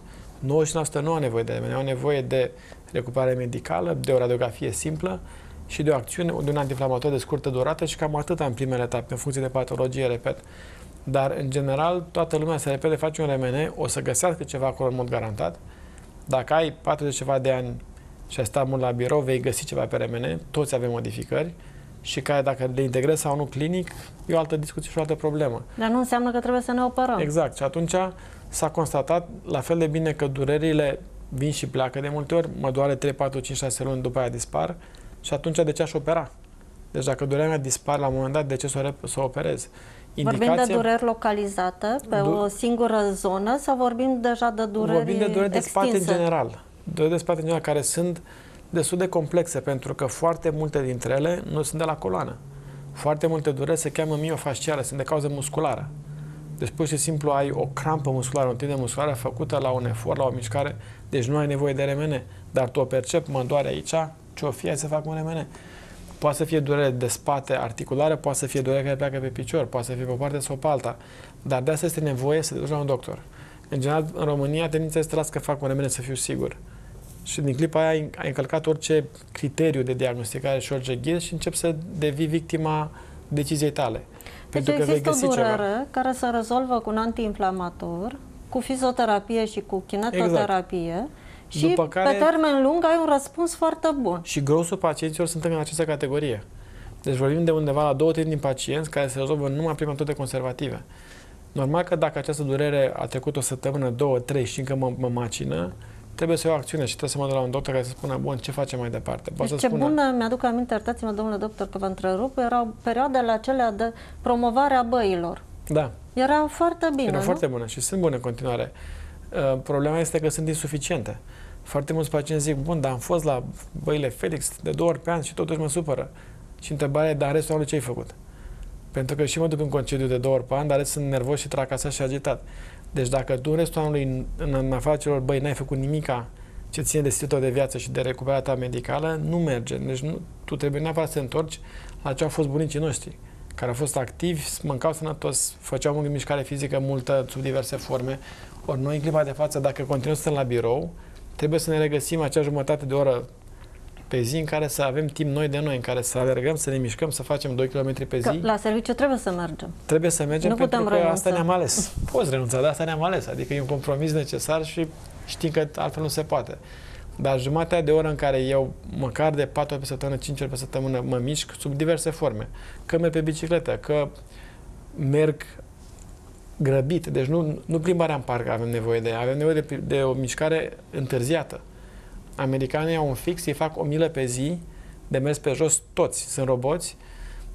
99% nu au nevoie de remene, au nevoie de recuperare medicală, de o radiografie simplă și de o acțiune, de un antiinflamator de scurtă durată și cam atâta în primele etape, în funcție de patologie, repet. Dar, în general, toată lumea se repede, face un remene, o să găsească ceva acolo în mod garantat. Dacă ai 40 ceva de ani și ai stat mult la birou, vei găsi ceva pe remene, toți avem modificări. Și care dacă le integrezi sau nu clinic, e o altă discuție și o altă problemă. Dar nu înseamnă că trebuie să ne operăm. Exact. Și atunci s-a constatat la fel de bine că durerile vin și pleacă de multe ori, mă doare 3, 4, 5, 6 luni, după aia dispar și atunci de ce aș opera? Deci dacă durerea mea dispare la un moment dat, de ce să o operez? Indicația... Vorbim de dureri localizate pe o singură zonă sau vorbim deja de dureri extinse? Vorbim de dureri de spate în general. Dureri de spate în general care sunt destul de complexe, pentru că foarte multe dintre ele nu sunt de la coloană. Foarte multe dureri se cheamă miofasciale, sunt de cauză musculară. Deci pur și simplu ai o crampă musculară, o tindere musculară făcută la un efort, la o mișcare, deci nu ai nevoie de remene. Dar tu o percepi, mă doare aici, ce-o fi, hai să fac un remene. Poate să fie durere de spate articulară, poate să fie durere care pleacă pe picior, poate să fie pe o parte sau pe alta. Dar de asta este nevoie să te duci la un doctor. În general, în România, tendința este să fac un remene să fiu sigur. Și din clipa aia ai încălcat orice criteriu de diagnosticare și orice ghid și începi să devii victima deciziei tale. Deci există o durere care se rezolvă cu un antiinflamator, cu fizioterapie și cu kinetoterapie. Exact. Și după care, pe termen lung ai un răspuns foarte bun. Și grosul pacienților sunt în această categorie. Deci vorbim de undeva la 2-3 din pacienți care se rezolvă numai prin metode conservative. Normal că dacă această durere a trecut o săptămână, 2-3 și încă mă macină, trebuie să iau acțiune și trebuie să mă duc la un doctor care să spună, bun, ce facem mai departe? Poate deci, bună, mi-aduc aminte, iertați-mă, domnule doctor, că vă întrerup, erau perioadele acelea de promovare a băilor. Da. Era foarte bine, Era foarte bună și sunt bune în continuare. Problema este că sunt insuficiente. Foarte mulți pacienți zic, bun, dar am fost la băile Felix de 2 ori pe an și totuși mă supără. Și întrebarea e, dar restul anului ce-ai făcut? Pentru că și mă duc în concediu de 2 ori pe an, dar sunt nervos și tracasat și agitat. Deci dacă tu în restul anului, în afara celor băi, n-ai făcut nimica ce ține de stilul de viață și de recuperarea ta medicală, nu merge. Deci tu trebuie neapărat să te întorci la ce au fost bunicii noștri, care au fost activi, mâncau sănătos, făceau multă mișcare fizică multă, sub diverse forme. Ori noi, în clipa de față, dacă continuăm să stăm la birou, trebuie să ne regăsim acea jumătate de oră pe zi în care să avem timp noi de noi, în care să alergăm, să ne mișcăm, să facem 2 km pe zi. Că la serviciu trebuie să mergem. Trebuie să mergem, nu putem renunța. Că asta ne-am ales. Poți renunța, dar asta ne-am ales. Adică e un compromis necesar și știi că altfel nu se poate. Dar jumatea de oră în care eu, măcar de 4 ori pe săptămână, 5 ori pe săptămână, mă mișc sub diverse forme. Că merg pe bicicletă, că merg grăbit. Deci nu plimbarea în parc avem nevoie de ea. Avem nevoie de o mișcare întârziată. Americanii au un fix, ei fac 1 milă pe zi de mers pe jos, toți sunt roboți,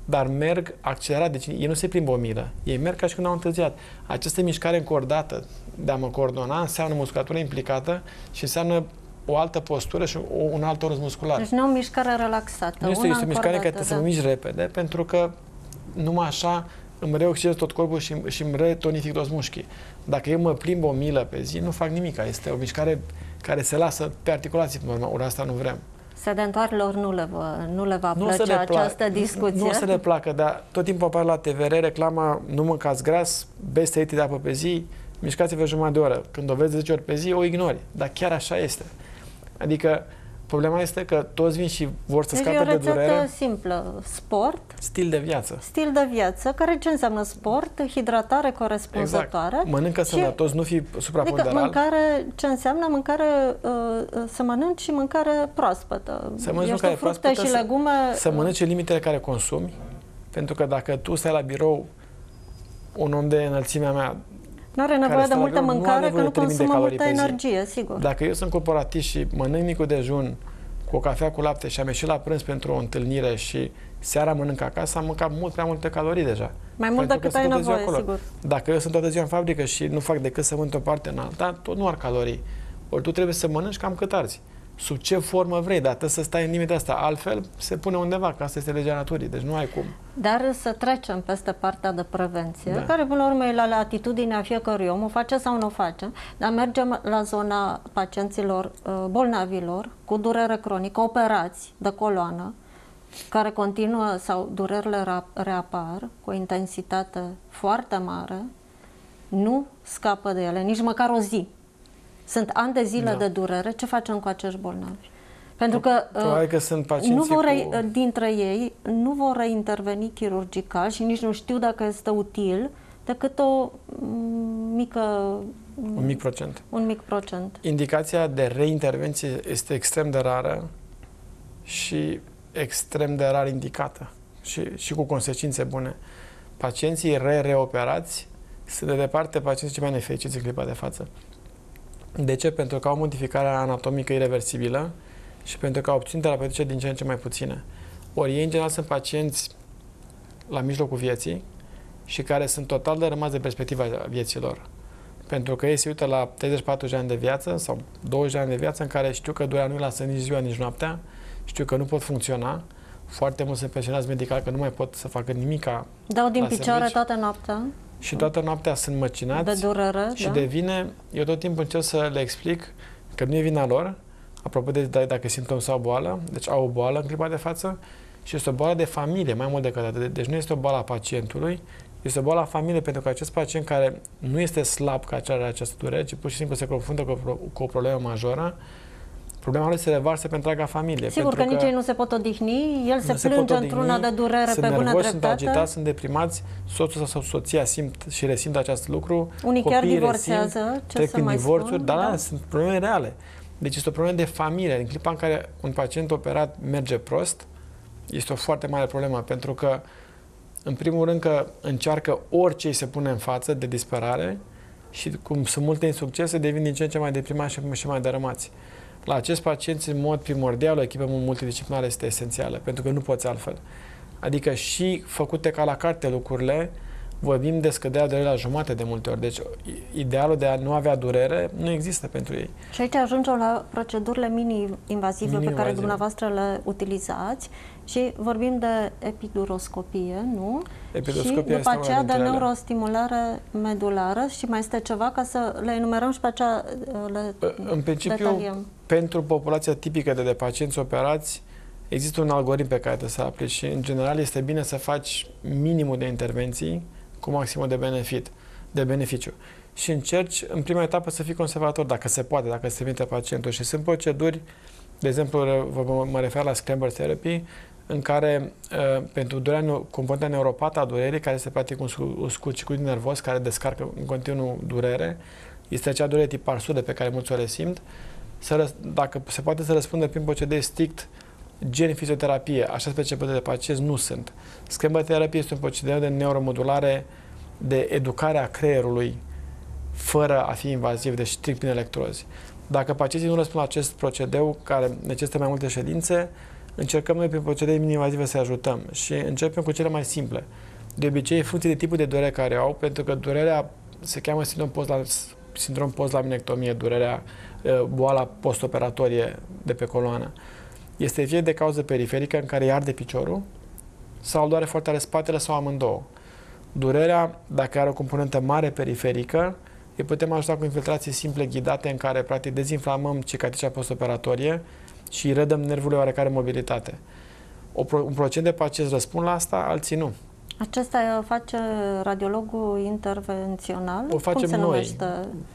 dar merg accelerat, deci ei nu se plimbă 1 milă, ei merg ca și când au întârziat. Această mișcare încordată de a mă coordona înseamnă musculatură implicată și înseamnă o altă postură și un alt tonus muscular. Deci nu e o mișcare relaxată, nu este o mișcare care trebuie să mă mișc repede, pentru că numai așa îmi reoxidez tot corpul și îmi retonific toți mușchii. Dacă eu mă plimb 1 milă pe zi, nu fac nimica, este o mișcare care se lasă pe articulații, pe urmă, ori asta nu vrem. Sedentarilor nu le va plăcea această discuție. Nu o să le placă, dar tot timpul apare la TVR reclama, nu mâncați gras, beți 3 litri de apă pe zi, mișcați-vă jumătate de oră. Când o vezi 10 ori pe zi, o ignori. Dar chiar așa este. Adică Problema este că toți vin și vor să scape de durere. E o rețetă simplă. Sport. Stil de viață. Stil de viață, care ce înseamnă sport? Hidratare corespunzătoare. Exact. Mănâncă sănătos, nu fi supraponderal. Adică mâncare, ce înseamnă mâncare, să mănânci și mâncare proaspătă. Să mănânci mâncare proaspătă și legume. Să mănânci limitele care consumi. Pentru că dacă tu stai la birou, un om de înălțimea mea, nu are nevoie de multă mâncare, că nu consumă multă energie, sigur. Dacă eu sunt corporatist și mănânc micul dejun cu o cafea cu lapte și am ieșit la prânz pentru o întâlnire și seara mănânc acasă, am mâncat mult prea multe calorii deja. Mai mult decât ai nevoie, sigur. Dacă eu sunt toată ziua în fabrică și nu fac decât să mănânc o parte în alta, tot nu ar calorii. Ori tu trebuie să mănânci cam cât arzi. Sub ce formă vrei, dar trebuie să stai în limita asta. Altfel se pune undeva, că asta este legea naturii, deci nu ai cum. Dar să trecem peste partea de prevenție, da, care până la urmă e la latitudinea fiecărui om, o face sau nu o face, dar mergem la zona pacienților bolnavilor cu durere cronică, operați de coloană, care continuă sau durerile reapar cu o intensitate foarte mare, nu scapă de ele, nici măcar o zi. Sunt ani de zile, da, de durere. Ce facem cu acești bolnavi? Pentru că, sunt nu vor, dintre ei nu vor reinterveni chirurgical și nici nu știu dacă este util decât o mică, un mic procent. Indicația de reintervenție este extrem de rară și extrem de rar indicată și cu consecințe bune. Pacienții reoperați sunt de departe pacienții cei mai nefericiți în clipa de față. De ce? Pentru că au modificarea anatomică irreversibilă și pentru că au opțiuni terapeutice din ce în ce mai puține. Ori ei, în general, sunt pacienți la mijlocul vieții și care sunt total de rămas de perspectiva vieților. Pentru că ei se uită la 30-40 de ani de viață sau 20 de ani de viață în care știu că durerea nu-i lasă nici ziua, nici noaptea, știu că nu pot funcționa, foarte mult sunt presionați medical că nu mai pot să facă nimica. Dau din picioare toată noaptea. Și toată noaptea sunt măcinați de durere, și devine... Eu tot timpul încerc să le explic că nu e vina lor, apropo de dacă simptom sau boală, deci au o boală în clipa de față și este o boală de familie, mai mult decât atât. Deci nu este o boală a pacientului, este o boală a familiei, pentru că acest pacient care nu este slab ca cea are această durere, ci pur și simplu se confruntă cu o problemă majoră, problema lui se revarsă pe întreaga familie. Sigur că nici ei nu se pot odihni, el se plânge într-una de durere pe bună dreptate. Sunt nervoși, sunt agitați, sunt deprimați, soțul sau soția resimt acest lucru. Unii chiar divorțează, ce să mai spun. Dar sunt probleme reale. Deci este o problemă de familie. În clipa în care un pacient operat merge prost, este o foarte mare problemă, pentru că, în primul rând, că încearcă orice îi se pune în față de disperare și, cum sunt multe insuccese, devin din ce în ce mai deprimați și mai dărâmați. La acest pacient, în mod primordial, o echipă multidisciplinară este esențială, pentru că nu poți altfel. Adică și făcute ca la carte lucrurile, vorbim de scăderea durerii la jumate de multe ori. Deci idealul de a nu avea durere nu există pentru ei. Și aici ajungem la procedurile mini-invazive pe care dumneavoastră le utilizați și vorbim de epiduroscopie, nu? Epiduroscopia și după aceea de neurostimulare medulară și mai este ceva, ca să le enumerăm și pe aceea le în principiu detaliem. Pentru populația tipică de pacienți operați, există un algoritm pe care trebuie să aplici și, în general, este bine să faci minimul de intervenții cu maximul de beneficiu. Și încerci, în prima etapă, să fii conservator, dacă se poate, dacă se permite pacientul. Și sunt proceduri, de exemplu, mă refer la Scrambler Therapy, în care, pentru componenta neuropată a durerii, care se practic un circuit nervos care descarcă în continuu durere, este acea durere tip arsură pe care mulți o resimt, dacă se poate să răspundă prin procedee strict gen fizioterapie, așa percepute de pacienți nu sunt. Scrambler Therapy este un procedeu de neuromodulare, de educare a creierului fără a fi invaziv, deci strict prin electrozi. Dacă pacienții nu răspund la acest procedeu, care necesită mai multe ședințe, încercăm noi prin procedee mini-invazive să ajutăm și începem cu cele mai simple. De obicei, în funcție de tipul de durere care au, pentru că durerea se cheamă sindrom post-laminectomie, durerea, boala postoperatorie de pe coloană. Este fie de cauză periferică, în care îi arde piciorul, sau doare foarte tare spatele, sau amândouă. Durerea, dacă are o componentă mare periferică, îi putem ajuta cu infiltrații simple ghidate, în care practic dezinflamăm cicatricea postoperatorie și îi redăm nervului oarecare mobilitate. Un procent de pacienți răspund la asta, alții nu. Acesta face radiologul intervențional? O facem noi.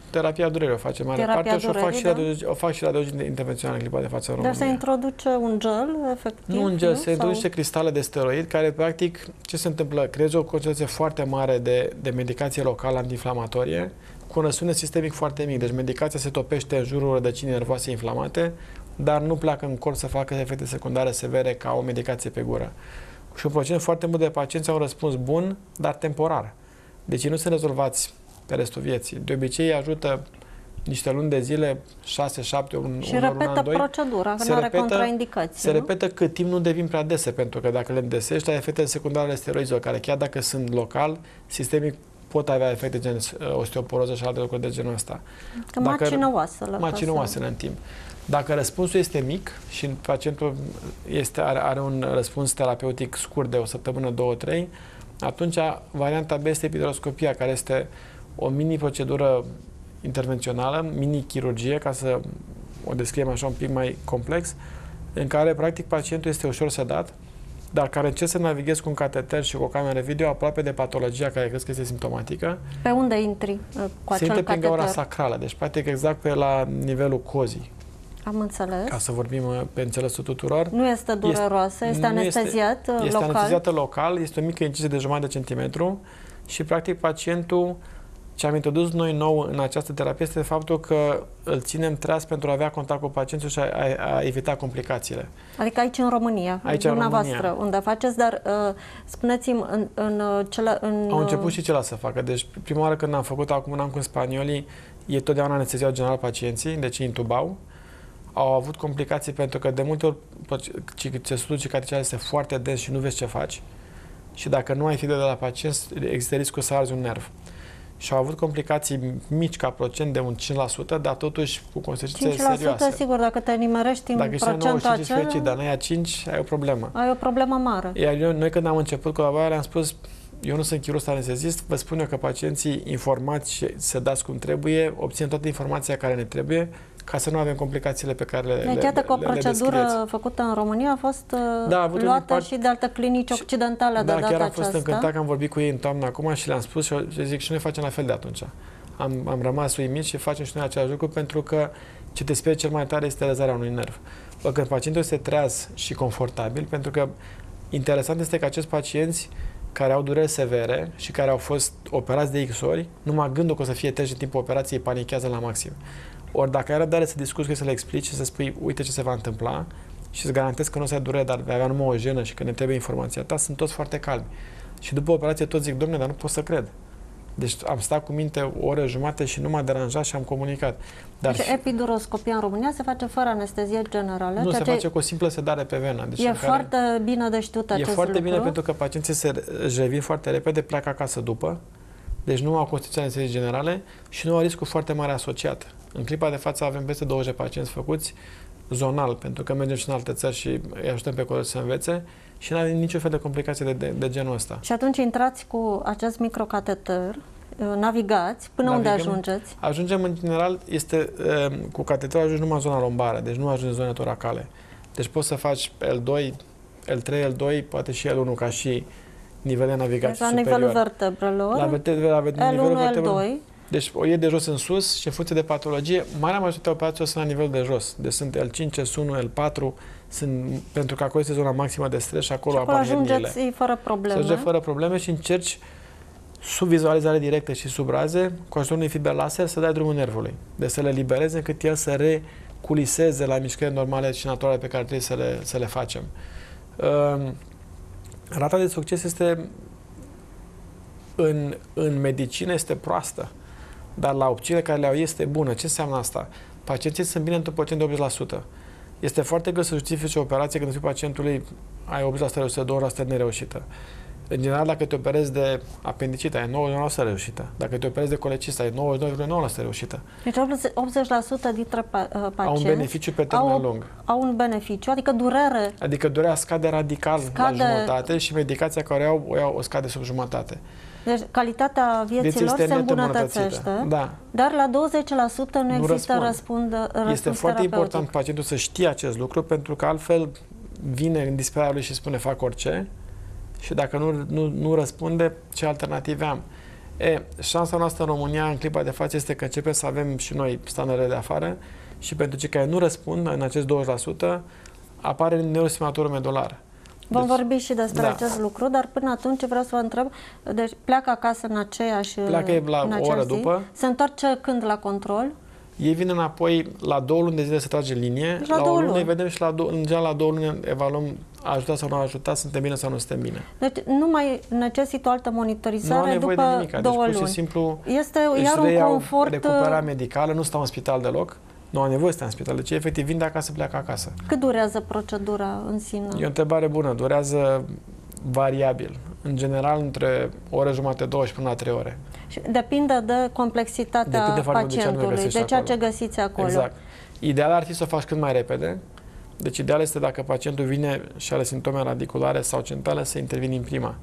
Terapia durere o facem mai departe și o fac și radiologii intervențional în clipa de față în România. Dar se introduce un gel, efectiv? Nu un gel, se introduce cristale de steroid care, practic, ce se întâmplă? Creează o concentrație foarte mare de medicație locală antiinflamatorie cu un răsune sistemic foarte mic. Deci medicația se topește în jurul rădăcinii nervoase inflamate, dar nu pleacă în corp să facă efecte secundare severe ca o medicație pe gură. Și un procent foarte mult de pacienți au un răspuns bun, dar temporar. Deci nu se rezolvați pe restul vieții. De obicei ajută niște luni de zile, 6, 7, 1 an, 2. Și repetă procedura, că nu are contraindicații. Se repetă cât timp nu devin prea dese, pentru că dacă le îndesești, ai efecte secundare ale steroidilor, care chiar dacă sunt local, sistemic pot avea efecte gen osteoporoză și alte lucruri de genul ăsta. Că macină oasele. Macină oasele în timp. Dacă răspunsul este mic și pacientul are un răspuns terapeutic scurt de o săptămână, 2-3, atunci varianta B este epiduroscopia, care este o mini-procedură intervențională, mini-chirurgie, ca să o descriem așa un pic mai complex, în care, practic, pacientul este ușor sedat, dar care încerc să navighezi cu un cateter și cu o cameră video aproape de patologia care crezi că este simptomatică. Pe unde intri cu acel cateter? Se intră pe gaura sacrală, deci, practic, exact pe la nivelul cozii. Am înțeles. Ca să vorbim pe înțelesul tuturor. Nu este dureroasă, este anesteziat local. Este anesteziată local, este o mică incizie de jumătate de centimetru și, practic, pacientul, ce am introdus noi nou în această terapie este faptul că îl ținem tras pentru a avea contact cu pacientul și a evita complicațiile. Adică aici în România, aici dumneavoastră, unde faceți, dar spuneți-mi Au început și cela să facă. Deci prima oară când am făcut acum un an cu spaniolii, ei totdeauna anesteziau general pacienții, deci îi intubau. Au avut complicații pentru că de multe ori țesutul cicatricial este foarte dens și nu vezi ce faci. Și dacă nu ai feedback de la pacient, există riscul să arzi un nerv. Și au avut complicații mici ca procent de un 5%, dar totuși cu consecințe serioase. 5% sigur, dacă te nimerești în procentul acela... Dar în aia 5, ai o problemă. Ai o problemă mare. Iar noi când am început colaborarea am spus, eu nu sunt chirurg anestezist, vă spun eu că pacienții informați și sedați cum trebuie, obțin toată informația care ne trebuie, ca să nu avem complicațiile pe care le descrieți. Iată că o procedură făcută în România a fost luată și de alte clinici occidentale de data aceasta. Da, chiar am fost încântat că am vorbit cu ei în toamnă acum și le-am spus și zic și noi facem la fel de atunci. Am rămas uimit și facem și noi același lucru pentru că ce te sperie cel mai tare este lezarea unui nerv. Când pacientul este treaz și confortabil, pentru că interesant este că acești pacienți care au dureri severe și care au fost operați de X ori, numai gândul că o să fie treaz în timpul operației panichează la maxim. Ori dacă ai răbdare să discuți, să le explici și să spui, uite ce se va întâmpla și îți garantezi că nu o să ai durere, dar vei avea numai o jenă și că ne trebuie informația ta, sunt toți foarte calmi. Și după operație toți zic, dom'le, dar nu pot să cred. Deci am stat cu minte o oră jumate și nu m-a deranjat și am comunicat. Dar deci epiduroscopia în România se face fără anestezie generală? Nu, se face cu o simplă sedare pe venă. Deci e foarte bine de știut acest lucru. E foarte bine pentru că pacienții se revin foarte repede, pleacă acasă după. Deci nu au constituția anesteziei generale și nu au riscul foarte mare asociat. În clipa de față avem peste 20 pacienți făcuți zonal, pentru că mergem și în alte țări și îi ajutăm pe colegi să învețe și nu avem niciun fel de complicații de genul ăsta. Și atunci intrați cu acest microcateter, navigați, până unde ajungeți? Ajungem în general, cu cateterul ajungi numai în zona lombară, deci nu ajungi în zone toracale. Deci poți să faci L2, L3, L2, poate și L1 ca și nivel de navigație la superior. Nivelul vertebrelor, la nivelul vertebrelor, L1, L2. Deci o iei de jos în sus și în funcție de patologie, marea majoritate a operațiilor sunt la nivel de jos. Deci sunt L5, S1, L4, pentru că acolo este zona maximă de stres și acolo apar herniile. Ajungeți fără probleme. Se ajunge fără probleme și încerci sub vizualizare directă și sub raze, cu ajutorul unui fiber laser, să dai drumul nervului. Deci să le libereze încât el să reculiseze la mișcările normale și naturale pe care trebuie să le facem. Rata de succes este în medicină este proastă, dar la opțiunile care le-au este bună. Ce înseamnă asta? Pacienții sunt bine într-un procent de 80%. Este foarte greu să justifici o operație când spui pacientului ai 80% reușită, 2% nereușită. În general, dacă te operezi de apendicită, ai 99% reușită. Dacă te operezi de colecistă, ai 99,9% reușită. Deci 80% dintre pacienți au un beneficiu pe termen lung. Au un beneficiu, adică durere. Adică durerea scade radical la jumătate și medicația care o scade sub jumătate. Deci calitatea vieților se îmbunătățește, da. Dar la 20% nu există răspuns. Este foarte important pacientul să știe acest lucru pentru că altfel vine în disperarea lui și spune fac orice și dacă nu răspunde, ce alternative am? E, șansa noastră în România, în clipa de față, este că începem să avem și noi standardele de afară și pentru cei care nu răspund, în acest 20%, apare neurostimulatură medulară. Vom vorbi și despre acest lucru, dar până atunci vreau să vă întreb, deci pleacă acasă în aceeași zi, se întoarce când la control? Ei vin înapoi, la 2 luni de zile se trage linie, deci la 1 lună vedem și în general la 2 luni evaluăm a ajutat sau nu a ajutat, suntem bine sau nu suntem bine. Deci nu mai necesită o altă monitorizare. Nu am nevoie după de nimic, deci pur și simplu este iar un confort. Recuperarea medicală, nu stau în spital deloc. Nu am nevoie să stea în spital, deci efectiv vin de acasă, pleacă acasă. Cât durează procedura în sine? E o întrebare bună, durează variabil. În general, între o oră jumate, 20 până la 3 ore. Și depinde de complexitatea pacientului, de ceea ce găsiți acolo. Exact. Ideal ar fi să o faci cât mai repede. Deci ideal este dacă pacientul vine și are simptome radiculare sau centrale să intervini în prima.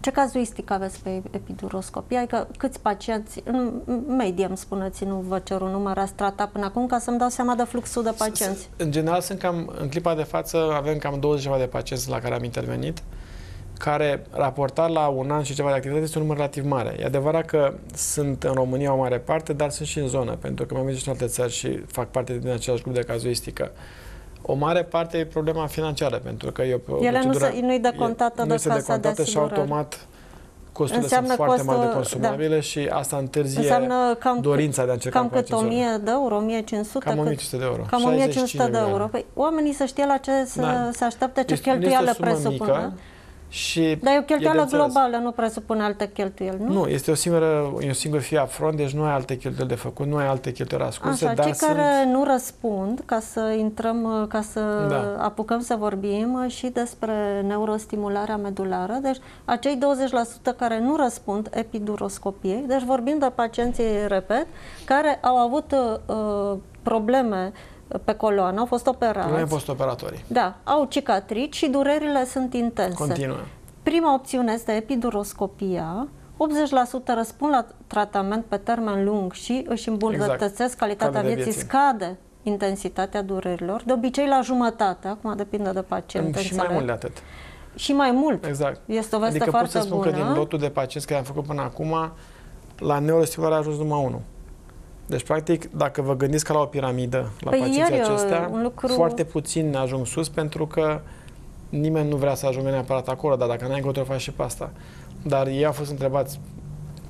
Ce cazuistică aveți pe epiduroscopie? Adică câți pacienți, în medie îmi spuneți, nu vă cer un număr, ați tratat până acum ca să-mi dau seama de fluxul de pacienți? În general, sunt cam, în clipa de față avem cam 20 ceva de pacienți la care am intervenit, care, raportat la 1 an și ceva de activitate, este un număr relativ mare. E adevărat că sunt în România o mare parte, dar sunt și în zonă, pentru că mai merg și în alte țări și fac parte din același grup de cazuistică. O mare parte e problema financiară, pentru că e o procedură, nu-i decontată de casa de asigurări și automat costurile înseamnă sunt foarte mari de consumabile și asta întârzie dorința de a încerca în acest zonă. Cam cât 1.000 de euro, 1.500? Cam 1.500 de euro. Cam 1.500 de euro. Păi, oamenii să știe la ce se așteaptă, ce cheltuială presupune. Și dar e o cheltuială globală, nu presupune alte cheltuieli, nu? Nu, este o singură fie upfront, deci nu ai alte cheltuieli de făcut, nu ai alte cheltuieli ascunse. Așa, cei care nu răspund, ca să intrăm, ca să apucăm să vorbim și despre neurostimularea medulară, deci acei 20% care nu răspund epiduroscopiei, deci vorbim de pacienții, repet, care au avut probleme pe coloană, au fost operați. Nu au fost operatorii. Da, au cicatrici și durerile sunt intense. Continuă. Prima opțiune este epiduroscopia. 80% răspund la tratament pe termen lung și își îmbunătățesc calitatea vieții, scade intensitatea durerilor, de obicei la jumătate, acum depinde de pacient. Și mai mult de atât. Și mai mult. Exact. Este o veste foarte bună. Adică pot să spun că din lotul de pacienți care am făcut până acum, la neurostimulare a ajuns numai 1. Deci, practic, dacă vă gândiți ca la o piramidă, la pacienții acestea, foarte puțin ajung sus, pentru că nimeni nu vrea să ajungă neapărat acolo, dar dacă n-ai încotro, faci și pe asta. Dar ei au fost întrebați,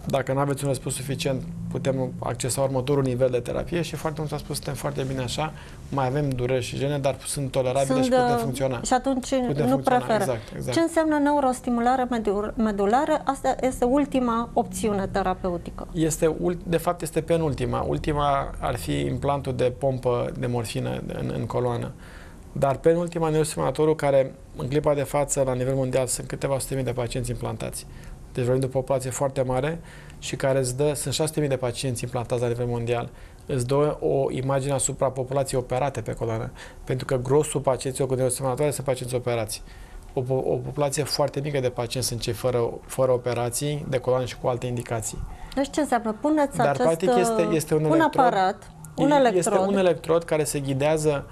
dacă nu aveți un răspuns suficient, putem accesa următorul nivel de terapie și foarte mult s-a spus, suntem foarte bine așa, mai avem dureri și gene, dar sunt tolerabile și putem funcționa. Și atunci nu preferă. Exact. Ce înseamnă neurostimulare medulară? Asta este ultima opțiune terapeutică. De fapt, este penultima. Ultima ar fi implantul de pompă de morfină în coloană. Dar penultima, neurostimulatorul, care în clipa de față, la nivel mondial, sunt câteva sute mii de pacienți implantați. Deci vorbim de o populație foarte mare și care îți dă, sunt 6.000 de pacienți implantați la nivel mondial, îți dă o imagine asupra populației operate pe coloană, pentru că grosul pacienților cu neurostimulatoare sunt pacienți operați. O populație foarte mică de pacienți sunt cei fără operații, de coloană și cu alte indicații. Deci ce înseamnă? Puneți dar, practic, este un electrod care se ghidează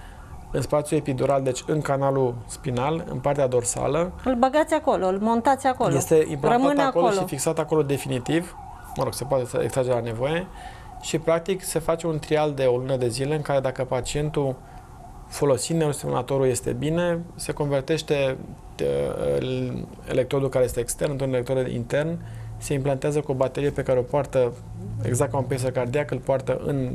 în spațiul epidural, deci în canalul spinal, în partea dorsală. Îl băgați acolo, îl montați acolo. Este implantat acolo și fixat acolo definitiv. Mă rog, se poate să extrage la nevoie. Și, practic, se face un trial de 1 lună de zile în care, dacă pacientul folosind neurostimulatorul este bine, se convertește electrodul care este extern într-un electrod intern, se implantează cu o baterie pe care o poartă, exact ca un pacer cardiac, îl poartă în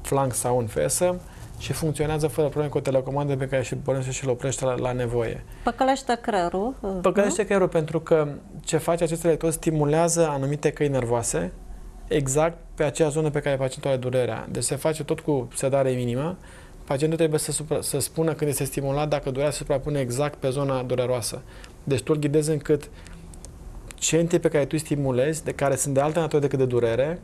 flanc sau în feesă, și funcționează fără probleme cu o telecomandă pe care și pornește și îl oprește la nevoie. Păcălește creierul. Păcălește creierul, pentru că ce face acest electrod stimulează anumite căi nervoase exact pe acea zonă pe care pacientul are durerea. Deci se face tot cu sedare minimă. Pacientul trebuie să spună când este stimulat dacă durerea se suprapune exact pe zona dureroasă. Deci tu îl ghidezi încât centrii pe care tu îi stimulezi, de care sunt de altă natură decât de durere,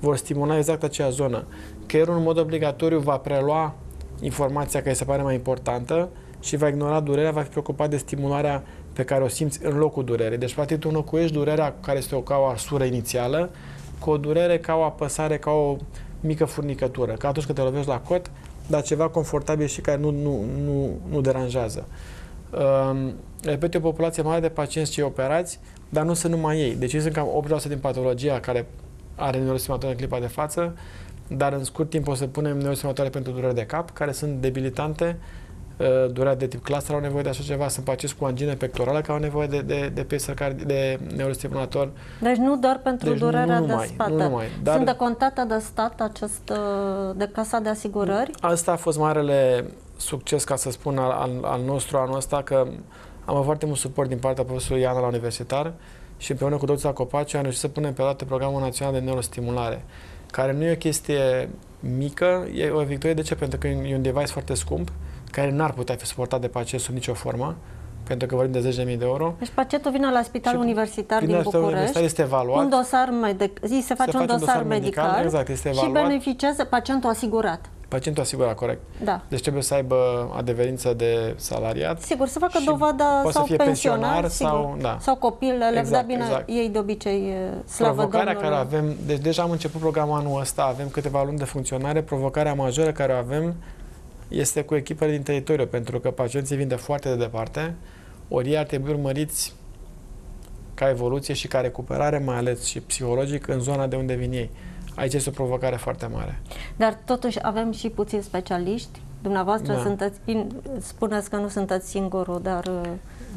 vor stimula exact acea zonă. Creierul, în mod obligatoriu, va prelua informația care se pare mai importantă și va ignora durerea, va fi preocupat de stimularea pe care o simți în locul durerii. Deci, practic, tu înlocuiești durerea care este ca o arsură inițială cu o durere ca o apăsare, ca o mică furnicătură, ca atunci când te lovești la cot, dar ceva confortabil și care nu deranjează. Repet, o populație mare de pacienți cei operați, dar nu sunt numai ei. Deci sunt cam 8% din patologia care are neurostimulatoare în clipa de față, dar în scurt timp o să punem neurostimulatoare pentru dureri de cap, care sunt debilitante, dureri de tip cluster au nevoie de așa ceva, sunt pacienți cu angină pectorală care au nevoie de neurostimulator. Deci nu doar pentru durerea de spate. Dar sunt decontate de stat de Casa de Asigurări? Asta a fost marele succes, ca să spun, al nostru anul ăsta, că am avut foarte mult suport din partea profesorului Iana la universitar și împreună cu doctorul Copaciu am reușit să punem pe dată programul național de neurostimulare, care nu e o chestie mică, e o victorie. De ce? Pentru că e un device foarte scump, care n-ar putea fi suportat de pacient sub nicio formă, pentru că vorbim de 10.000 de euro. Deci pacientul vine la Spitalul Universitar din București, este evaluat, se face un dosar medical, exact, este evaluat, și beneficiază pacientul asigurat. Pacientul asigurat, corect. Da. Deci trebuie să aibă adeverință de salariat. Sigur, să facă dovada, sau pensionar sau, da, sau copil, elev, exact, bine, exact. Ei de obicei, slavă Domnului. Care avem, deci deja am început programul anul ăsta, avem câteva luni de funcționare, provocarea majoră care o avem este cu echipele din teritoriu, pentru că pacienții vin de foarte de departe, ori ei ar trebui urmăriți ca evoluție și ca recuperare, mai ales și psihologic, în zona de unde vin ei. Aici este o provocare foarte mare. Dar totuși avem și puțini specialiști. Dumneavoastră sunteți, spuneți că nu sunteți singurul, dar...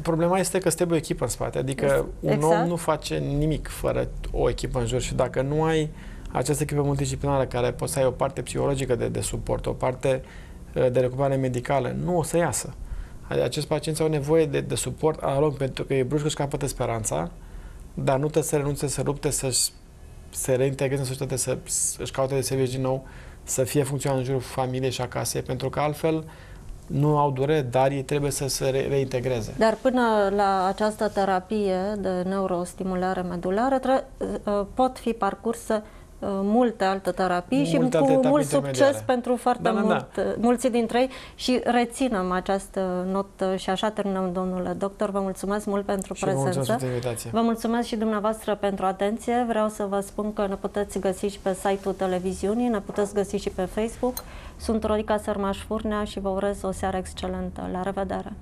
Problema este că trebuie o echipă în spate, adică un om nu face nimic fără o echipă în jur și dacă nu ai această echipă multidisciplinară, care poți să ai o parte psihologică de suport, o parte de recuperare medicală, nu o să iasă. Acești pacienți au nevoie de suport analog, pentru că ei brusc își capătă speranța, dar nu trebuie să renunțe, să lupte, să se reintegreze în societate, să își caute de servici din nou, să fie funcțional în jurul familiei și acasei, pentru că altfel nu au durere, dar ei trebuie să se reintegreze. Dar până la această terapie de neurostimulare medulară pot fi parcursă multe alte terapii și cu mult succes pentru foarte mulți dintre ei, și reținem această notă și așa terminăm, domnule doctor. Vă mulțumesc mult pentru prezență. Vă mulțumesc și dumneavoastră pentru atenție. Vreau să vă spun că ne puteți găsi și pe site-ul televiziunii, ne puteți găsi și pe Facebook. Sunt Rodica Sărmaș-Furnea și vă urez o seară excelentă. La revedere!